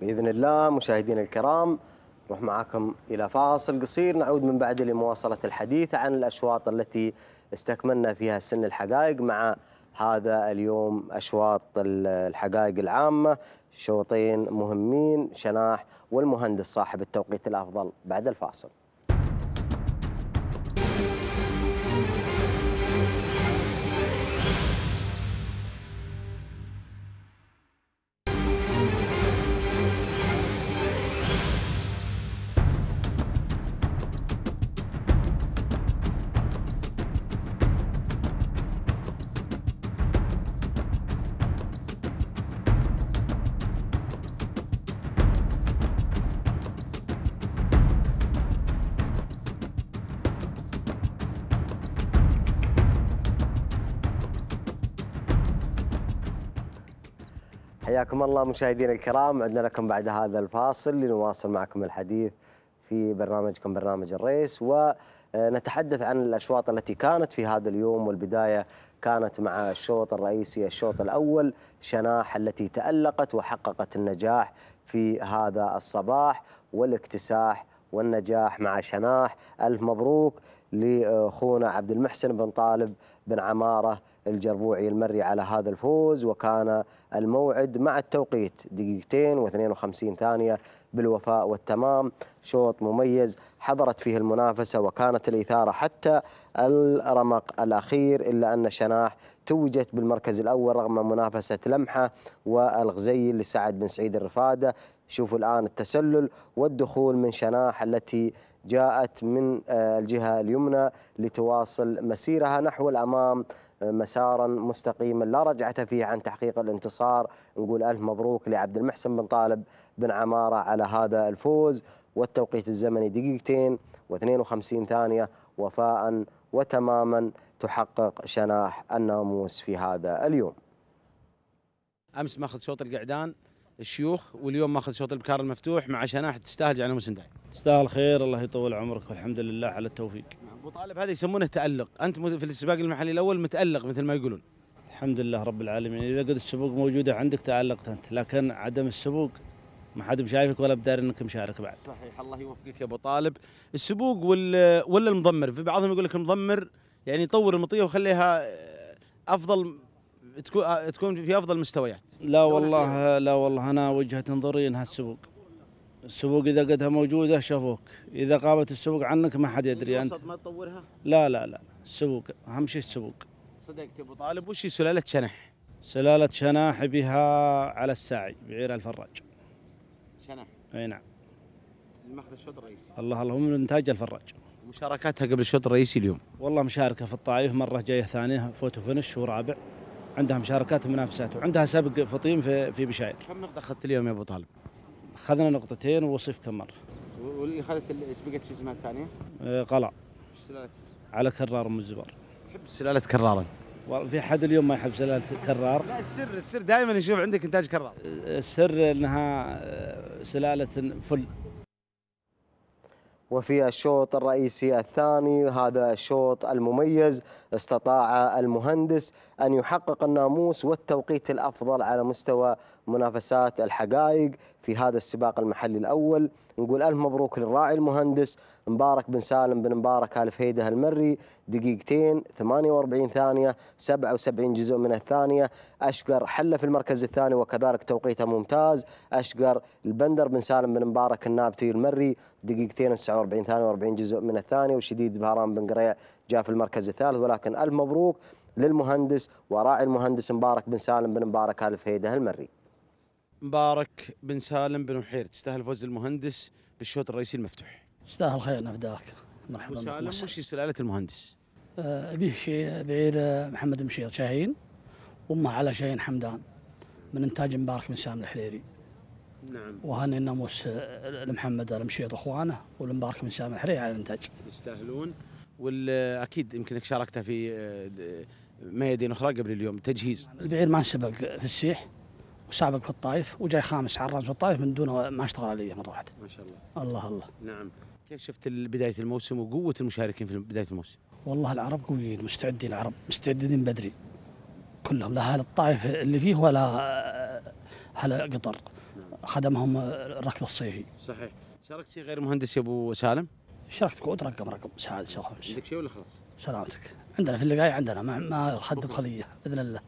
بإذن الله. مشاهدين الكرام نروح معكم إلى فاصل قصير، نعود من بعد لمواصلة الحديث عن الأشواط التي استكملنا فيها سن الحقائق مع هذا اليوم أشواط الحقائق العامة. شوطين مهمين، شناح والمهندس صاحب التوقيت الأفضل بعد الفاصل. حياكم الله مشاهدينا الكرام، عدنا لكم بعد هذا الفاصل لنواصل معكم الحديث في برنامجكم برنامج الريس، ونتحدث عن الأشواط التي كانت في هذا اليوم. والبداية كانت مع الشوط الرئيسي، الشوط الأول شناح التي تألقت وحققت النجاح في هذا الصباح والاكتساح والنجاح مع شناح. ألف مبروك لأخونا عبد المحسن بن طالب بن عمارة الجربوعي المري على هذا الفوز، وكان الموعد مع التوقيت دقيقتين واثنين وخمسين ثانية بالوفاء والتمام. شوط مميز حضرت فيه المنافسة وكانت الإثارة حتى الرمق الأخير، إلا أن شناح توجت بالمركز الأول رغم منافسة لمحة والغزي لسعد بن سعيد الرفادة. شوفوا الآن التسلل والدخول من شناح التي جاءت من الجهة اليمنى لتواصل مسيرها نحو الأمام مسارا مستقيما لا رجعة فيه عن تحقيق الانتصار. نقول ألف مبروك لعبد المحسن بن طالب بن عمارة على هذا الفوز، والتوقيت الزمني دقيقتين واثنين وخمسين ثانية وفاء وتماما تحقق شناح الناموس في هذا اليوم. أمس ماخذ شوط القعدان الشيوخ واليوم ماخذ شوط البكار المفتوح مع شناح، تستاهل جعلنا موسم دايم. تستاهل خير، الله يطول عمرك والحمد لله على التوفيق. ابو طالب هذا يسمونه تألق، انت في السباق المحلي الاول متألق مثل ما يقولون. الحمد لله رب العالمين، اذا قد السبوق موجوده عندك تألقت انت، لكن عدم السبوق ما حد مشايفك ولا بداري انك مشارك بعد. صحيح، الله يوفقك يا ابو طالب. السبوق ولا ولا المضمر، في بعضهم يقول لك المضمر يعني طور المطيه وخليها افضل، تكون في افضل مستويات. لا والله، لا والله انا وجهه نظري انها السبوق. السوق إذا قدها موجودة شافوك، إذا غابت السوق عنك ما حد يدري أنت. ما تطورها؟ لا لا لا، السوق أهم شيء السوق. صدقت أبو طالب. وش سلالة شناح؟ سلالة شناح بها على الساعي بعير الفراج. شناح؟ أي نعم. المخذ الشوط الرئيسي. الله الله، من إنتاج الفراج. مشاركاتها قبل الشوط الرئيسي اليوم؟ والله مشاركة في الطائف مرة جاية ثانية فوتو فينش ورابع. عندها مشاركات ومنافسات وعندها سبق فطيم في في بشاير. كم نقطة أخذت اليوم يا أبو طالب؟ أخذنا نقطتين ووصيف كم مرة. واللي أخذت سبقت شو اسمها الثانية؟ قلع. وش سلالتها؟ على كرار أم الزبار. تحب سلالة كرار؟ في حد اليوم ما يحب سلالة كرار؟ لا، السر السر دائما نشوف عندك إنتاج كرار. السر أنها سلالة فل. وفي الشوط الرئيسي الثاني، هذا الشوط المميز، استطاع المهندس أن يحقق الناموس والتوقيت الأفضل على مستوى منافسات الحقائق في هذا السباق المحلي الأول. نقول ألف مبروك للراعي المهندس مبارك بن سالم بن مبارك الفهيدة المري، دقيقتين ثمانية وأربعين ثانية سبعة وسبعين جزء من الثانية. أشقر حل في المركز الثاني وكذلك توقيته ممتاز، أشقر البندر بن سالم بن مبارك النابتي المري، دقيقتين تسعة وأربعين ثانية وأربعين جزء من الثانية. وشديد بهرام بن قريع جاء في المركز الثالث. ولكن ألف مبروك للمهندس وراعي المهندس مبارك بن سالم بن مبارك الفهيدة المري. مبارك بن سالم بن وحير، تستاهل فوز المهندس بالشوط الرئيسي المفتوح. تستاهل خيرنا في ذاك. مرحبا بك. سالم، وش سلاله المهندس؟ ابيه شيء بعيد محمد مشير شاهين وامه على شاهين حمدان، من انتاج مبارك بن سالم الحريري. نعم. وهني الناموس لمحمد المشير اخوانه والمبارك بن سالم الحريري على الانتاج. يستاهلون. والاكيد يمكنك شاركته في ميادين اخرى قبل اليوم تجهيز. البعير ما سبق في السيح، سابق في الطائف، وجاي خامس على الرمز في الطائف من دونه ما اشتغل عليه مره واحده. ما شاء الله. الله الله. نعم. كيف شفت بدايه الموسم وقوه المشاركين في بدايه الموسم؟ والله العرب قويين، مستعدين، العرب مستعدين بدري. كلهم، لا اهل الطائف اللي فيه ولا اهل قطر. خدمهم الركض الصيفي. صحيح. شاركت شيء غير مهندس يا ابو سالم؟ شاركت كود رقم رقم ساعه تسعة وخمسين. عندك شيء ولا خلاص؟ سلامتك. عندنا في اللقاء عندنا ما ما خد بخليه باذن الله.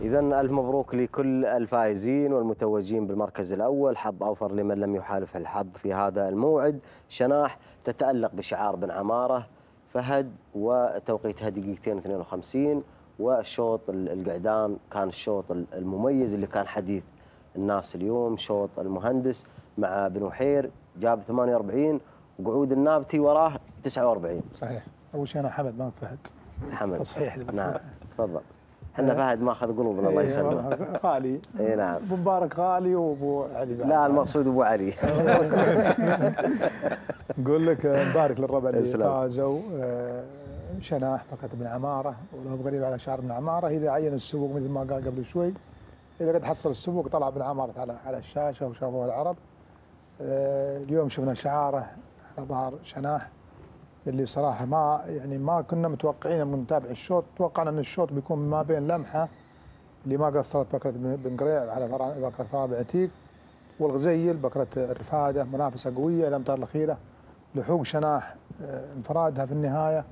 إذا ألف مبروك لكل الفائزين والمتوجين بالمركز الأول. حظ أوفر لمن لم يحالف الحظ في هذا الموعد. شناح تتألق بشعار بن عمارة فهد، وتوقيتها دقيقتين اثنين وخمسين. والشوط القعدان كان الشوط المميز اللي كان حديث الناس اليوم، شوط المهندس مع بن وحير جاب ثمانية وأربعين، وقعود النابتي وراه تسعة وأربعين. صحيح. أول شيء أنا حمد ما فهد. حمد. تصحيح. نعم تفضل. احنا فهد ما اخذ قلوبنا الله يسلمك. غالي. اي نعم. ابو مبارك غالي وابو علي بقى. لا المقصود ابو علي. نقول لك مبارك للربع اللي فازوا. شناح فقط بن عماره، وله غريب على شعر بن عماره. اذا عين السوق مثل ما قال قبل شوي، اذا قد حصل السوق طلع بن عماره على على الشاشه وشافوه العرب. اليوم شفنا شعاره على ظهر شناح اللي صراحه ما يعني ما كنا متوقعين من متابع الشوط. توقعنا ان الشوط بيكون ما بين لمحه اللي ما قصرت بكره بن قريع على بكره فران بن عتيق، والغزيل بكره الرفاده، منافسه قويه. الامتار الاخيره لحوق شناح انفرادها في النهايه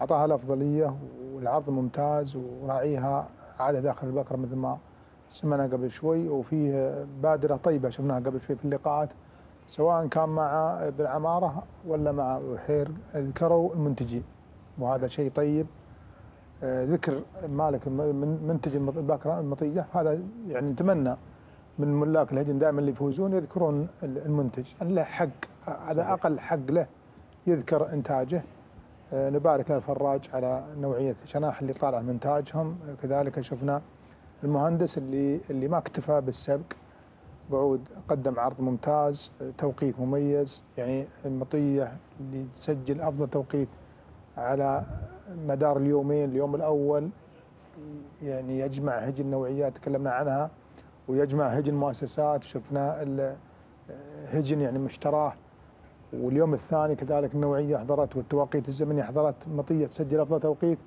اعطاها الافضليه، والعرض ممتاز، وراعيها عاده داخل البكره مثل ما سمعنا قبل شوي. وفيه بادره طيبه شفناها قبل شوي في اللقاءات، سواء كان مع بن عماره ولا مع وحير، ذكروا المنتجين وهذا شيء طيب. ذكر مالك منتج البكره المطيه، هذا يعني نتمنى من ملاك الهجن دائما اللي يفوزون يذكرون المنتج، له حق، هذا اقل حق له يذكر انتاجه. نبارك للفراج على نوعيه شناح اللي طالع من تاجهم. كذلك شفنا المهندس اللي اللي ما اكتفى بالسبق، قعود قدم عرض ممتاز، توقيت مميز. يعني المطيه اللي تسجل افضل توقيت على مدار اليومين، اليوم الاول يعني يجمع هجن نوعيات تكلمنا عنها، ويجمع هجن مؤسسات. شفنا هجن يعني مشتراه واليوم الثاني كذلك النوعيه حضرت والتوقيت الزمني حضرت مطيه تسجل افضل توقيت،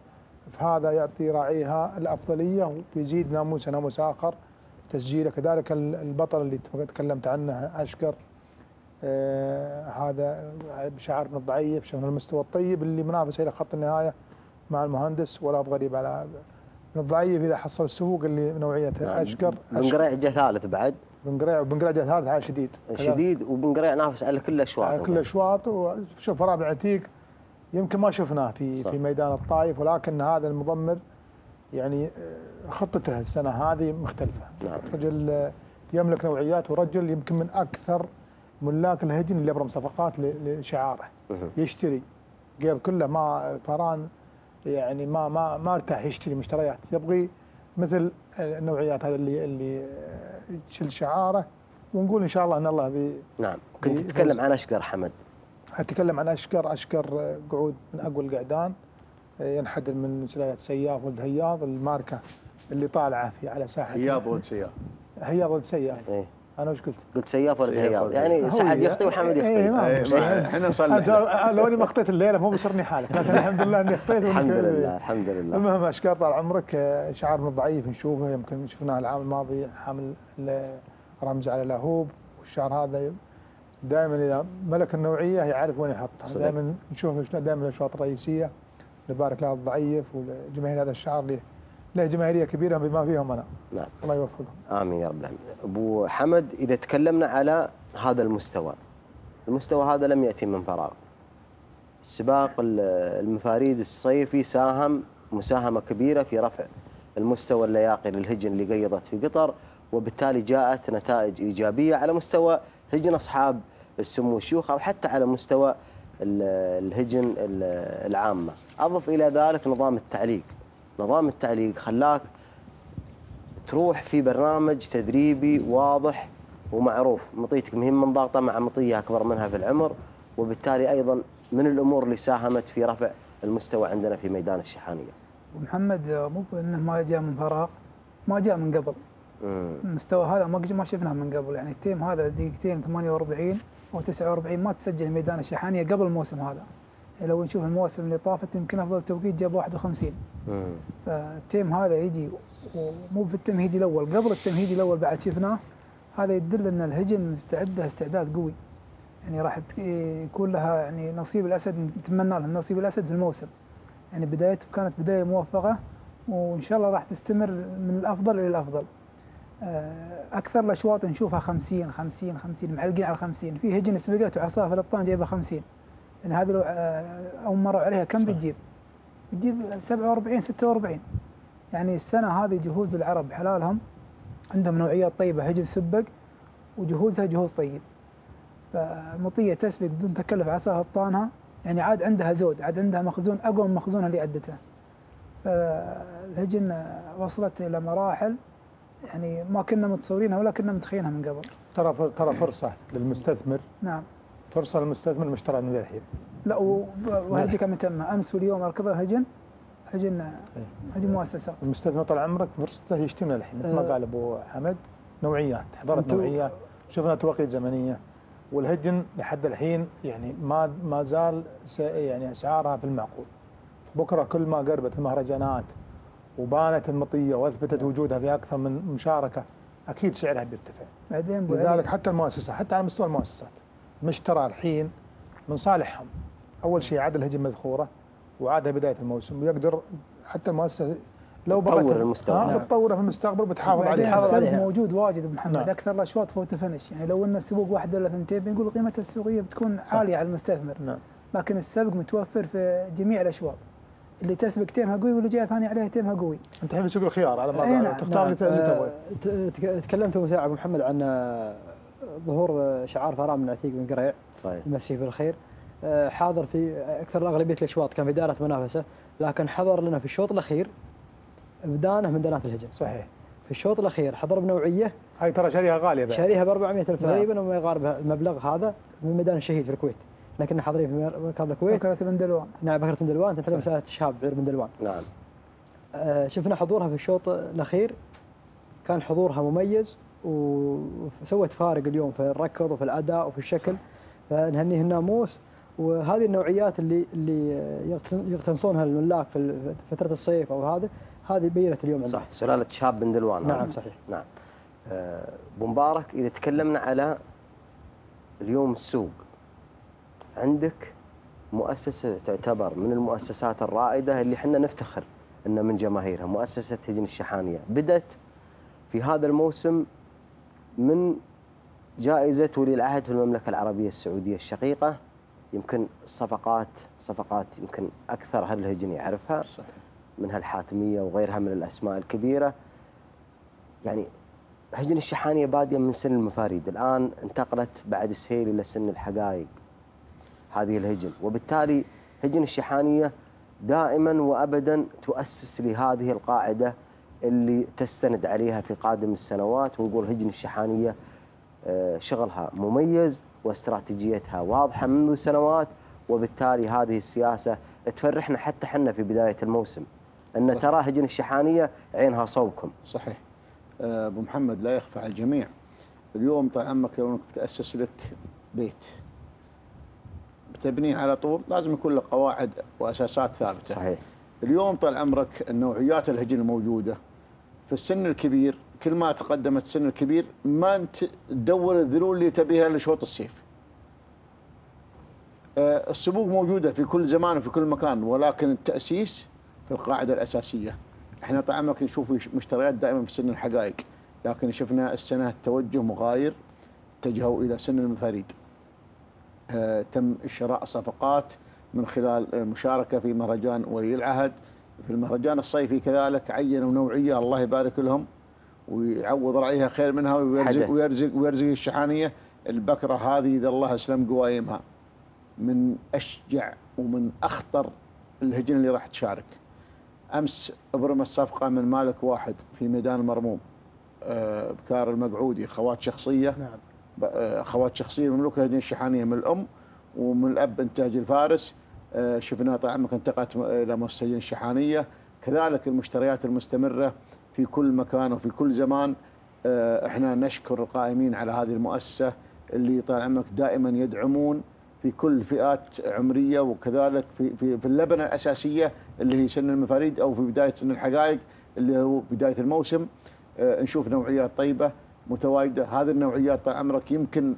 فهذا يعطي راعيها الافضليه ويزيد ناموس ناموس اخر تسجيله. كذلك البطل اللي تكلمت عنه اشقر، آه هذا شعر من الضعيف شفنا المستوى الطيب اللي منافس الى خط النهايه مع المهندس، ولا بغريب على من الضعيف اذا حصل السوق اللي نوعيه اشقر. بن قريع جه ثالث بعد، بن قريع وبن قريع جه ثالث على شديد شديد، وبن قريع نافس على كل الاشواط على كل الاشواط. وشوف فران بن عتيق يمكن ما شفناه في صح. في ميدان الطائف، ولكن هذا المضمر يعني خطته السنه هذه مختلفه. نعم. رجل يملك نوعيات، ورجل يمكن من اكثر ملاك الهجن اللي يبرم صفقات لشعاره يشتري قيض كله. ما فران يعني ما ما ما ارتاح يشتري مشتريات، يبغي مثل النوعيات هذه اللي اللي تشيل شعاره. ونقول ان شاء الله ان الله بي نعم. كنت تتكلم عن اشقر حمد. اتكلم عن اشقر، اشقر قعود من اقوى القعدان، ينحدر من سلاله سياف ولد هياض، الماركه اللي طالعه في على ساحه هياض ولد سياف. هياض ولد سياف. إيه؟ انا وش قلت؟ قلت سياف ولد هياض، يعني سعد يخطي وحمد يخطي. اي ما احنا صلحنا. لو اني ما اخطيت الليله مو بيصيرني حالك، لكن الحمد لله اني اخطيت. الحمد لله الحمد لله. المهم اشقر طال عمرك شعار من الضعيف نشوفه، يمكن شفناه العام الماضي حامل رمز على لهوب. والشعر هذا دائما اذا ملك النوعيه يعرف وين يحطها، دائما نشوفه دائما الاشواط الرئيسيه. نبارك لها الضعيف وجماهير هذا الشعر له له جماهيريه كبيره بما فيهم انا. نعم. الله يوفقهم. امين يا رب العالمين. ابو حمد، اذا تكلمنا على هذا المستوى، المستوى هذا لم ياتي من فراغ. سباق المفاريد الصيفي ساهم مساهمه كبيره في رفع المستوى اللياقي للهجن اللي قيضت في قطر، وبالتالي جاءت نتائج ايجابيه على مستوى هجن اصحاب السمو الشيوخ او حتى على مستوى الهجن العامه. اضف الى ذلك نظام التعليق، نظام التعليق خلاك تروح في برنامج تدريبي واضح ومعروف، مطيتك مهم من ضاغطه مع مطيه اكبر منها في العمر، وبالتالي ايضا من الامور اللي ساهمت في رفع المستوى عندنا في ميدان الشحانيه. محمد مو انه ما جاء من فراغ، ما جاء من قبل. مم. المستوى هذا ما ما شفناه من قبل، يعني التيم هذا دقيقتين ثمانية وأربعين او تسعة وأربعين ما تسجل ميدان الشحانيه قبل الموسم هذا. لو نشوف المواسم اللي طافت يمكن افضل توقيت جاب واحد وخمسين. فالتيم هذا يجي ومو في التمهيدي الاول، قبل التمهيدي الاول بعد شفناه. هذا يدل ان الهجن مستعده استعداد قوي، يعني راح يكون لها يعني نصيب الاسد، نتمنى لهم نصيب الاسد في الموسم. يعني بدايته كانت بدايه موفقه، وان شاء الله راح تستمر من الافضل الى الافضل. اكثر الاشواط نشوفها خمسين خمسين خمسين، معلقين على خمسين. في هجن سبقت وعصاه في الابطان جايبه خمسين، يعني هذه لو اول مره عليها كم بتجيب؟ بتجيب سبعة وأربعين ستة وأربعين. يعني السنه هذه جهوز العرب حلالهم عندهم نوعيات طيبه. هجن سبق وجهوزها جهوز طيب، فمطيه تسبق بدون تكلف عصاها بطانها، يعني عاد عندها زود، عاد عندها مخزون اقوى من مخزونها اللي ادته. فالهجن وصلت الى مراحل يعني ما كنا متصورينها ولا كنا متخيلينها من قبل. ترى ترى فرصه للمستثمر. نعم. فرصه للمستثمر المشترى عندنا الحين. لا وهجك متمه امس واليوم ركبها هجن هجن هذه مؤسسات. المستثمر طال عمرك فرصته يشتري من الحين، مثل ما قال ابو حمد نوعيات، حضرت نوعيات، شفنا تواقيت زمنيه، والهجن لحد الحين يعني ما ما زال يعني اسعارها في المعقول. بكره كل ما قربت المهرجانات وبانت المطيه واثبتت وجودها في اكثر من مشاركه، اكيد سعرها بيرتفع. بعدين لذلك حتى المؤسسه، حتى على مستوى المؤسسات مشترى الحين من صالحهم. اول شيء عاد الهجن مذخوره وعادها بدايه الموسم، ويقدر حتى المؤسسه لو بغت تطور المستقبل تطوره في المستقبل وتحافظ عليه. السبب موجود واجد ابو محمد. نعم. اكثر الاشواط فوت فنش، يعني لو ان السبوق واحد ولا ثنتين بنقول قيمتها السوقيه بتكون صح. عاليه على المستثمر. نعم. لكن السبق متوفر في جميع الاشواط، اللي تسبق تيمها قوي واللي جاي ثاني عليها تيمها قوي. انت الحين سوق الخيار على بعض. نعم. تختار اللي تبغى. أه تكلمت ابو ساعه ابو محمد عن ظهور شعار فران بن عتيق بن قريع. صحيح. يمسيه بالخير. حاضر في اكثر اغلبيه الاشواط، كان في دائره منافسه، لكن حضر لنا في الشوط الاخير بدانه من دانات الهجن. صحيح. في الشوط الاخير حضر بنوعيه هاي ترى شاريها غاليه بعد. شاريها ب أربعمائة ألف تقريبا وما يقارب المبلغ هذا من ميدان الشهيد في الكويت. احنا كنا حاضرين في مركز الكويت. بكره بن دلوان. نعم بكره بن دلوان تنحدر مساله شهاب بعير بن دلوان. نعم. آه شفنا حضورها في الشوط الاخير، كان حضورها مميز وسوت فارق اليوم في الركض وفي الاداء وفي الشكل. صح. نهنيه الناموس. وهذه النوعيات اللي اللي يقتنصونها الملاك في فتره الصيف او هذا، هذه بينت اليوم عندنا. صح، سلاله شهاب بن دلوان. نعم صحيح. نعم. ابو مبارك، اذا تكلمنا على اليوم السوق، عندك مؤسسه تعتبر من المؤسسات الرائده اللي احنا نفتخر ان من جماهيرها، مؤسسه هجن الشحانيه، بدات في هذا الموسم من جائزه ولي العهد في المملكه العربيه السعوديه الشقيقه. يمكن الصفقات صفقات يمكن اكثر هالهجن يعرفها، صحيح، منها الحاتميه وغيرها من الاسماء الكبيره. يعني هجن الشحانيه باديه من سن المفاريد، الان انتقلت بعد سهيل الى سن الحقائق هذه الهجن، وبالتالي هجن الشحانيه دائما وابدا تؤسس لهذه القاعده اللي تستند عليها في قادم السنوات، ونقول هجن الشحانيه شغلها مميز واستراتيجيتها واضحه منذ سنوات، وبالتالي هذه السياسه تفرحنا حتى حنا في بدايه الموسم ان ترى هجن الشحانيه عينها صوبكم. صحيح. ابو محمد، لا يخفى على الجميع اليوم طال عمرك لو انك بتاسس لك بيت بتبنيه على طول لازم يكون له قواعد واساسات ثابته. صحيح. اليوم طال عمرك النوعيات الهجن الموجوده في السن الكبير، كل ما تقدمت السن الكبير ما انت تدور الذلول اللي تبيها لشوط الصيف. السبوق موجوده في كل زمان وفي كل مكان، ولكن التاسيس في القاعده الاساسيه. احنا طبعا نشوف مشتريات دائما في سن الحقائق، لكن شفنا السنه التوجه مغاير، اتجهوا الى سن المفاريد. اه تم شراء صفقات من خلال المشاركه في مهرجان ولي العهد، في المهرجان الصيفي كذلك عينوا نوعيه الله يبارك لهم ويعوض رعيها خير منها، ويرزق ويرزق ويرزق الشحانيه البكره هذه اذا الله اسلم قوايمها، من اشجع ومن اخطر الهجن اللي راح تشارك. امس ابرمت صفقه من مالك واحد في ميدان مرموم، أه بكار المقعودي، خوات شخصيه. نعم. خوات شخصيه مملوك الهجن الشحانيه من الام ومن الاب انتاج الفارس. أه شفناها طعمك انتقلت الى مؤسسه الهجن الشحانيه. كذلك المشتريات المستمره في كل مكان وفي كل زمان. احنا نشكر القائمين على هذه المؤسسه اللي طال عمرك دائما يدعمون في كل فئات عمريه، وكذلك في في في اللبنه الاساسيه اللي هي سن المفاريد او في بدايه سن الحقائق اللي هو بدايه الموسم. اه نشوف نوعيات طيبه متواجده. هذه النوعيات طال عمرك يمكن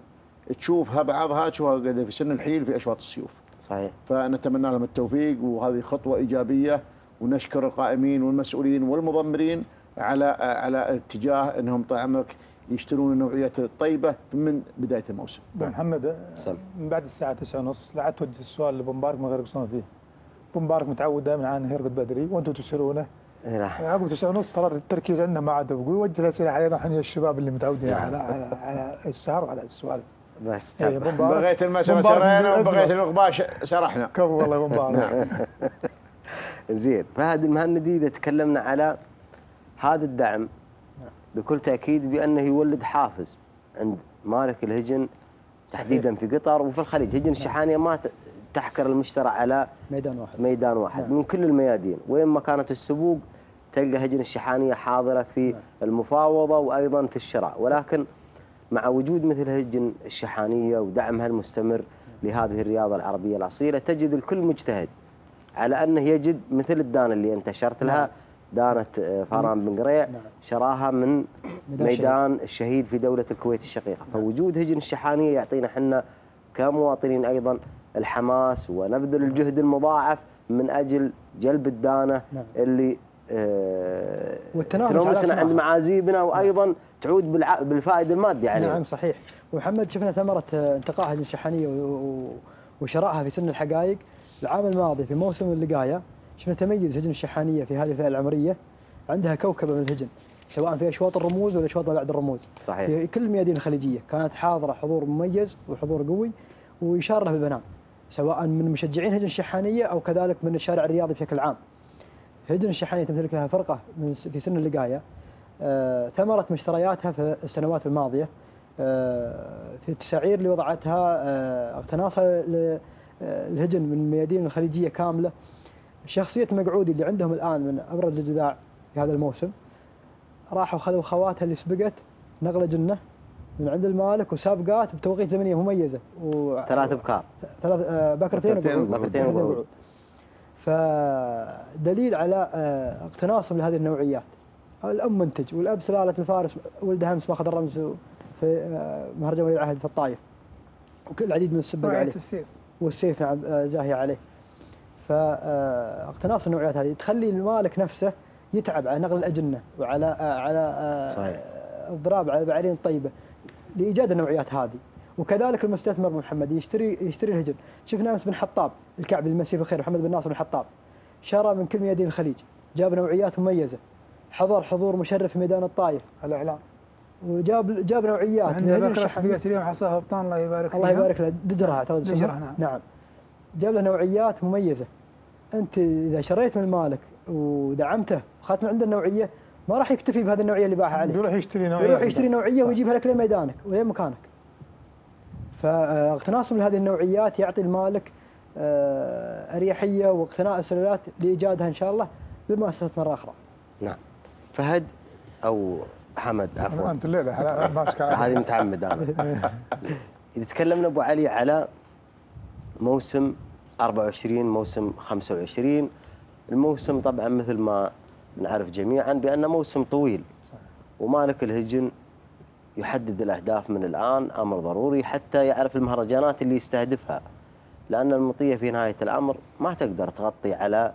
تشوفها بعضها تشوفها في سن الحيل في اشواط السيوف. صحيح. فنتمنى لهم التوفيق، وهذه خطوه ايجابيه، ونشكر القائمين والمسؤولين والمضمرين على على اتجاه انهم طال عمرك يشترون النوعيات الطيبه من بدايه الموسم. ابو محمد، من بعد الساعه تسعة ونص لا توجه السؤال لابو مبارك من غير يقصون فيه. ابو مبارك متعود دائما عن هيرقد بدري وانتم تسهرونه. اي نعم. عقب تسعة ونص صار التركيز عندنا ما عاد بقول وجه اسئله علينا احنا الشباب اللي متعودين على على على السهر وعلى السؤال. بس إيه، بغيت المشرة سرينا وبغيت المغباش سرحنا. كفو والله ابو مبارك. زين. فهد المهندي، اذا تكلمنا على هذا الدعم بكل تأكيد بأنه يولد حافز عند مالك الهجن تحديدا في قطر وفي الخليج. هجن الشحانية ما تحكر المشترى على ميدان واحد، ميدان واحد من كل الميادين، وين ما كانت السبوق تلقى هجن الشحانية حاضرة في المفاوضة وأيضا في الشراء. ولكن مع وجود مثل هجن الشحانية ودعمها المستمر لهذه الرياضة العربية الأصيلة، تجد الكل مجتهد على أنه يجد مثل الدان اللي أنت أشرت لها، دانة فران بن قريع. نعم. شراها من ميدان الشهيد في دولة الكويت الشقيقة. نعم. فوجود هجن الشحانية يعطينا حنا كمواطنين أيضا الحماس، ونبذل الجهد المضاعف من أجل جلب الدانة. نعم. اللي آه والتنافس عند معازيبنا، وأيضا تعود بالفائدة المادية علينا. نعم صحيح. ومحمد، شفنا ثمرة انتقاء هجن الشحانية وشرائها في سن الحقائق العام الماضي في موسم اللقاية. شفنا تميز هجن الشحانيه في هذه الفئه العمريه، عندها كوكبه من الهجن سواء في اشواط الرموز ولا اشواط ما بعد الرموز. صحيح. في كل الميادين الخليجيه كانت حاضره حضور مميز وحضور قوي ويشار له بالبنان، سواء من مشجعين هجن الشحانيه او كذلك من الشارع الرياضي بشكل عام. هجن الشحانيه تمتلك لها فرقه من في سن اللقايه، آه ثمرت مشترياتها في السنوات الماضيه، آه في التسعير اللي وضعتها، آه اقتناصها للهجن من الميادين الخليجيه كامله. شخصية مقعودي اللي عندهم الآن من أبرز الجذاع في هذا الموسم، راحوا خذوا خواتها اللي سبقت نقلة جنة من عند المالك وسابقات بتوقيت زمنيه مميزه و... ثلاث بكار ثلاث بكرتين بكرتين وقعود. فدليل على اقتناصهم لهذه النوعيات. الام منتج والاب سلاله الفارس ولدها امس ماخذ الرمز في مهرجان ولي العهد في الطائف. وكل العديد من السبق عليه. السيف. والسيف نعم زاهيه عليه. فاقتناص النوعيات هذه تخلي المالك نفسه يتعب على نقل الاجنه وعلى على صحيح. اضراب على البعارين الطيبه لايجاد النوعيات هذه. وكذلك المستثمر محمد يشتري يشتري الهجن. شفنا امس بن حطاب الكعبي المسيء بالخير محمد بن ناصر بن حطاب شرى من كل ميادين الخليج، جاب نوعيات مميزه، حضر حضور مشرف في ميدان الطائف الاعلام، وجاب جاب نوعيات عندنا رسميه اليوم حصاها ابطان الله يبارك الله يبارك له دجره اعتقد دجره نعم جاب له نوعيات مميزه. انت اذا شريت من المالك ودعمته وخذت من عنده النوعيه ما راح يكتفي بهذه النوعيه اللي باعها عليك، يروح يشتري نوعيه يروح يشتري نوعيه ويجيبها لك لين ميدانك ولين مكانك. فاغتناصهم لهذه النوعيات يعطي المالك اريحيه واقتناء السلالات لايجادها ان شاء الله للمؤسسات مره اخرى. نعم. فهد او حمد عفوا انت الليله ماسك هذه متعمد انا. اذا تكلمنا ابو علي على موسم أربعة وعشرين موسم خمسة وعشرين، الموسم طبعا مثل ما نعرف جميعا بأنه موسم طويل ومالك الهجن يحدد الأهداف من الآن، أمر ضروري حتى يعرف المهرجانات اللي يستهدفها، لأن المطية في نهاية الأمر ما تقدر تغطي على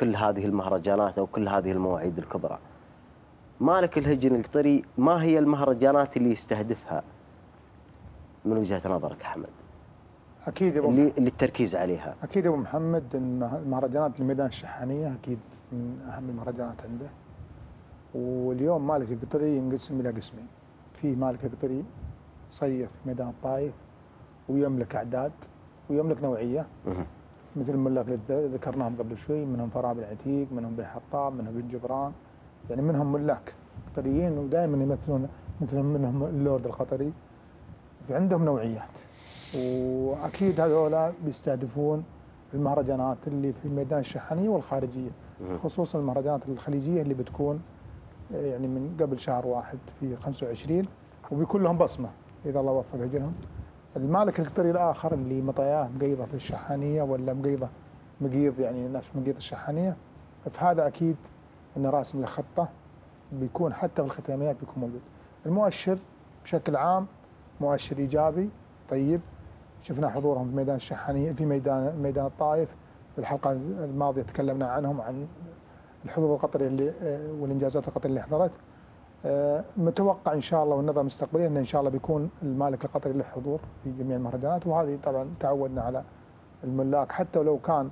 كل هذه المهرجانات أو كل هذه المواعيد الكبرى. مالك الهجن القطري ما هي المهرجانات اللي يستهدفها من وجهة نظرك حمد؟ اكيد اللي للتركيز عليها. اكيد ابو محمد المهرجانات الميدان الشحانيه اكيد من اهم المهرجانات عنده. واليوم مالك القطري ينقسم الى قسمين، في مالك القطري صيف في ميدان الطائف ويملك اعداد ويملك نوعيه مثل الملاك اللي ذكرناهم قبل شوي، منهم فران بن عتيق، منهم بن حطاب، منهم بن جبران، يعني منهم ملاك قطريين ودائما يمثلون، مثل منهم اللورد القطري، فعندهم نوعيات. واكيد هذولا بيستهدفون المهرجانات اللي في ميدان الشحانيه والخارجيه، خصوصا المهرجانات الخليجيه اللي بتكون يعني من قبل شهر واحد في خمسة وعشرين وبيكون لهم بصمه اذا الله وفق هجرهم. المالك القطري الاخر اللي مطاياه مقيضه في الشحانيه ولا مقيضه مقيض يعني نفس مقيض الشحانيه، فهذا اكيد ان راسم الخطه بيكون حتى في الختاميات بيكون موجود. المؤشر بشكل عام مؤشر ايجابي طيب، شفنا حضورهم في ميدان الشحانيه في ميدان ميدان الطائف، في الحلقه الماضيه تكلمنا عنهم عن الحضور القطري اللي والانجازات القطريه اللي حضرت. متوقع ان شاء الله والنظره المستقبليه ان ان شاء الله بيكون المالك القطري له حضور في جميع المهرجانات، وهذه طبعا تعودنا على الملاك حتى ولو كان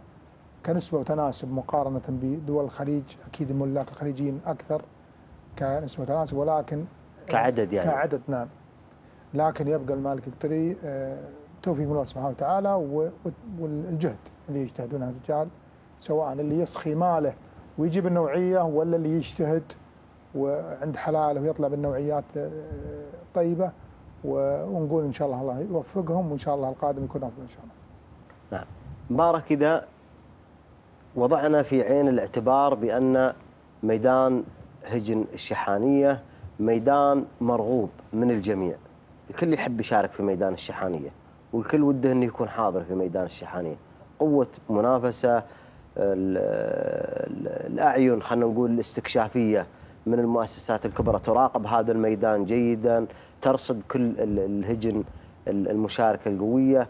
كنسبه وتناسب مقارنه بدول الخليج اكيد الملاك الخليجيين اكثر كنسبه وتناسب، ولكن كعدد يعني كعدد نعم، لكن يبقى المالك القطري توفيق من الله سبحانه وتعالى والجهد اللي يجتهدونه الرجال، سواء اللي يسخي ماله ويجيب النوعيه ولا اللي يجتهد وعند حلاله ويطلع بالنوعيات الطيبه، ونقول ان شاء الله الله يوفقهم وان شاء الله القادم يكون افضل ان شاء الله. نعم. مبارك اذا وضعنا في عين الاعتبار بان ميدان هجن الشحانيه ميدان مرغوب من الجميع، الكل يحب يشارك في ميدان الشحانيه والكل وده انه يكون حاضر في ميدان الشحانيه، قوه منافسه، الاعين خلينا نقول الاستكشافيه من المؤسسات الكبرى تراقب هذا الميدان جيدا، ترصد كل الهجن المشاركه القويه،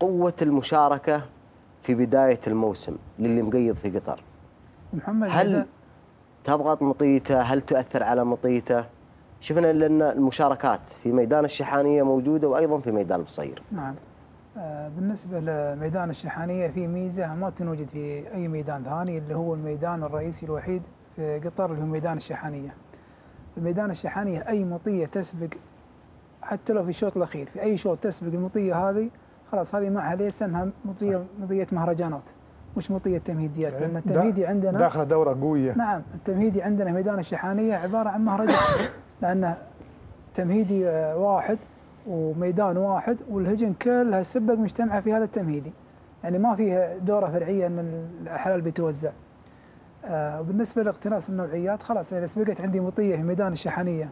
قوه المشاركه في بدايه الموسم للي مقيد في قطر. محمد هل تضغط مطيته؟ هل تؤثر على مطيته؟ شفنا لأن المشاركات في ميدان الشحانية موجودة وأيضا في ميدان البصير. نعم. بالنسبة لميدان الشحانية في ميزة ما تنوجد في أي ميدان ثاني، اللي هو الميدان الرئيسي الوحيد في قطر اللي هو ميدان الشحانية. في ميدان الشحانية أي مطية تسبق حتى لو في الشوط الأخير، في أي شوط تسبق المطية هذه خلاص هذه ما عليه أنها مطية مطية مهرجانات، مش مطية تمهيديات، لأن التمهيدي عندنا داخل دورة قوية. نعم. التمهيدي عندنا ميدان الشحانية عبارة عن مهرجان لأنه تمهيدي واحد وميدان واحد والهجن كلها السبق مجتمعة في هذا التمهيدي، يعني ما فيه دورة فرعية أن الحلال بيتوزع. وبالنسبة لاقتناص النوعيات خلاص إذا سبقت عندي مطية في ميدان الشحانية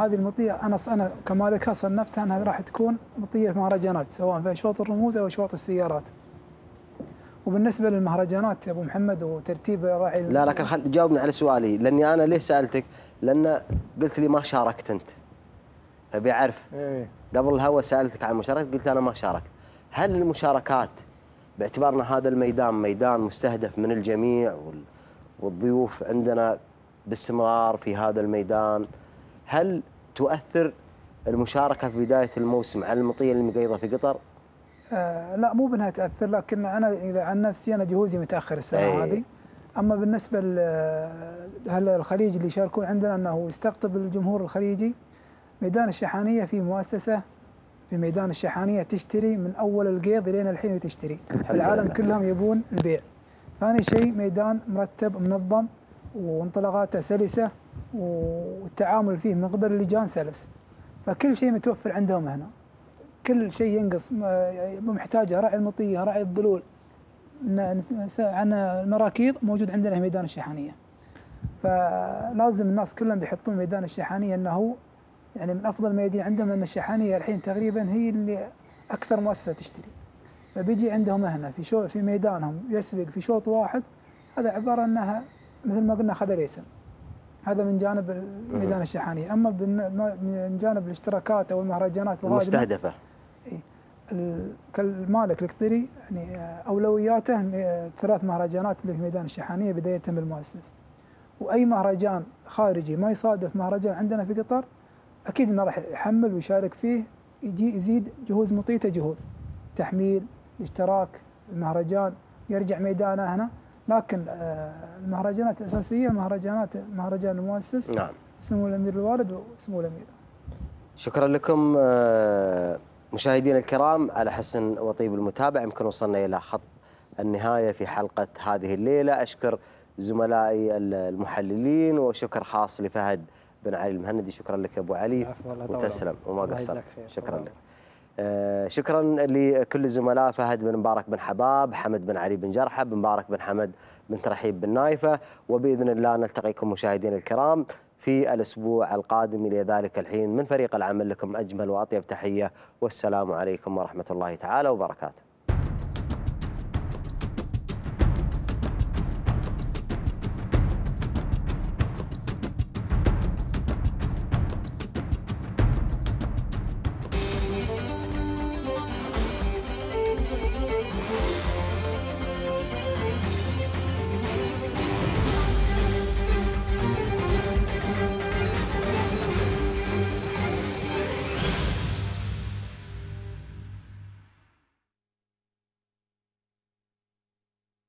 هذه المطيه انا انا كمالكها صنفتها انها راح تكون مطيه مهرجانات، سواء في اشواط الرموز او اشواط السيارات. وبالنسبه للمهرجانات ابو محمد وترتيب راعي لا لكن خل تجاوبني على سؤالي، لاني انا ليه سالتك؟ لان قلت لي ما شاركت انت. ابي اعرف إيه. قبل الهوا سالتك عن المشاركه قلت انا ما شاركت. هل المشاركات باعتبارنا هذا الميدان ميدان مستهدف من الجميع والضيوف عندنا باستمرار في هذا الميدان، هل تؤثر المشاركه في بدايه الموسم على المطيه المقيضه في قطر؟ آه لا مو بأنها تأثر، لكن أنا إذا عن نفسي أنا جهوزي متأخر السنة هذه. أما بالنسبة لأهل الخليج اللي يشاركون عندنا أنه يستقطب الجمهور الخليجي. ميدان الشحانية في مؤسسة في ميدان الشحانية تشتري من أول القيض لين الحين وتشتري، العالم كلهم يبون البيع. ثاني شيء ميدان مرتب منظم وانطلاقاته سلسة والتعامل فيه من قبل اللجان سلس، فكل شيء متوفر عندهم هنا. كل شيء ينقص محتاجه راعي المطيه، راعي الضلول، عن المراكيض موجود عندنا في ميدان الشحانيه. فلازم الناس كلهم بيحطون ميدان الشحانيه انه يعني من افضل الميادين عندهم، لان الشحانيه الحين تقريبا هي اللي اكثر مؤسسه تشتري. فبيجي عندهم هنا في شو في ميدانهم يسبق في شوط واحد، هذا عباره انها مثل ما قلنا خذ ليسن. هذا من جانب ميدان الشحانيه، اما من جانب الاشتراكات او المهرجانات المستهدفه كالمالك القطري يعني اولوياته ثلاث مهرجانات اللي في ميدان الشحانيه بدايه بالمؤسس. واي مهرجان خارجي ما يصادف مهرجان عندنا في قطر اكيد انه راح يحمل ويشارك فيه، يجي يزيد جهوز مطيته، جهوز تحميل، الاشتراك، المهرجان يرجع ميدانه هنا. لكن المهرجانات الاساسيه مهرجانات مهرجان المؤسس. نعم. سمو الامير الوالد وسمو الامير. شكرا لكم مشاهدينا الكرام على حسن وطيب المتابعه، يمكن وصلنا الى خط النهايه في حلقه هذه الليله. اشكر زملائي المحللين وشكر خاص لفهد بن علي المهندي، شكرا لك ابو علي وتسلم وما قصرت، شكرا لك. آه شكرا لكل الزملاء فهد بن مبارك بن حباب، حمد بن علي بن جرحب، مبارك بن حمد بن ترحيب بن نايفه، وباذن الله نلتقيكم مشاهدينا الكرام في الاسبوع القادم. الى ذلك الحين من فريق العمل لكم اجمل واطيب تحيه، والسلام عليكم ورحمه الله تعالى وبركاته.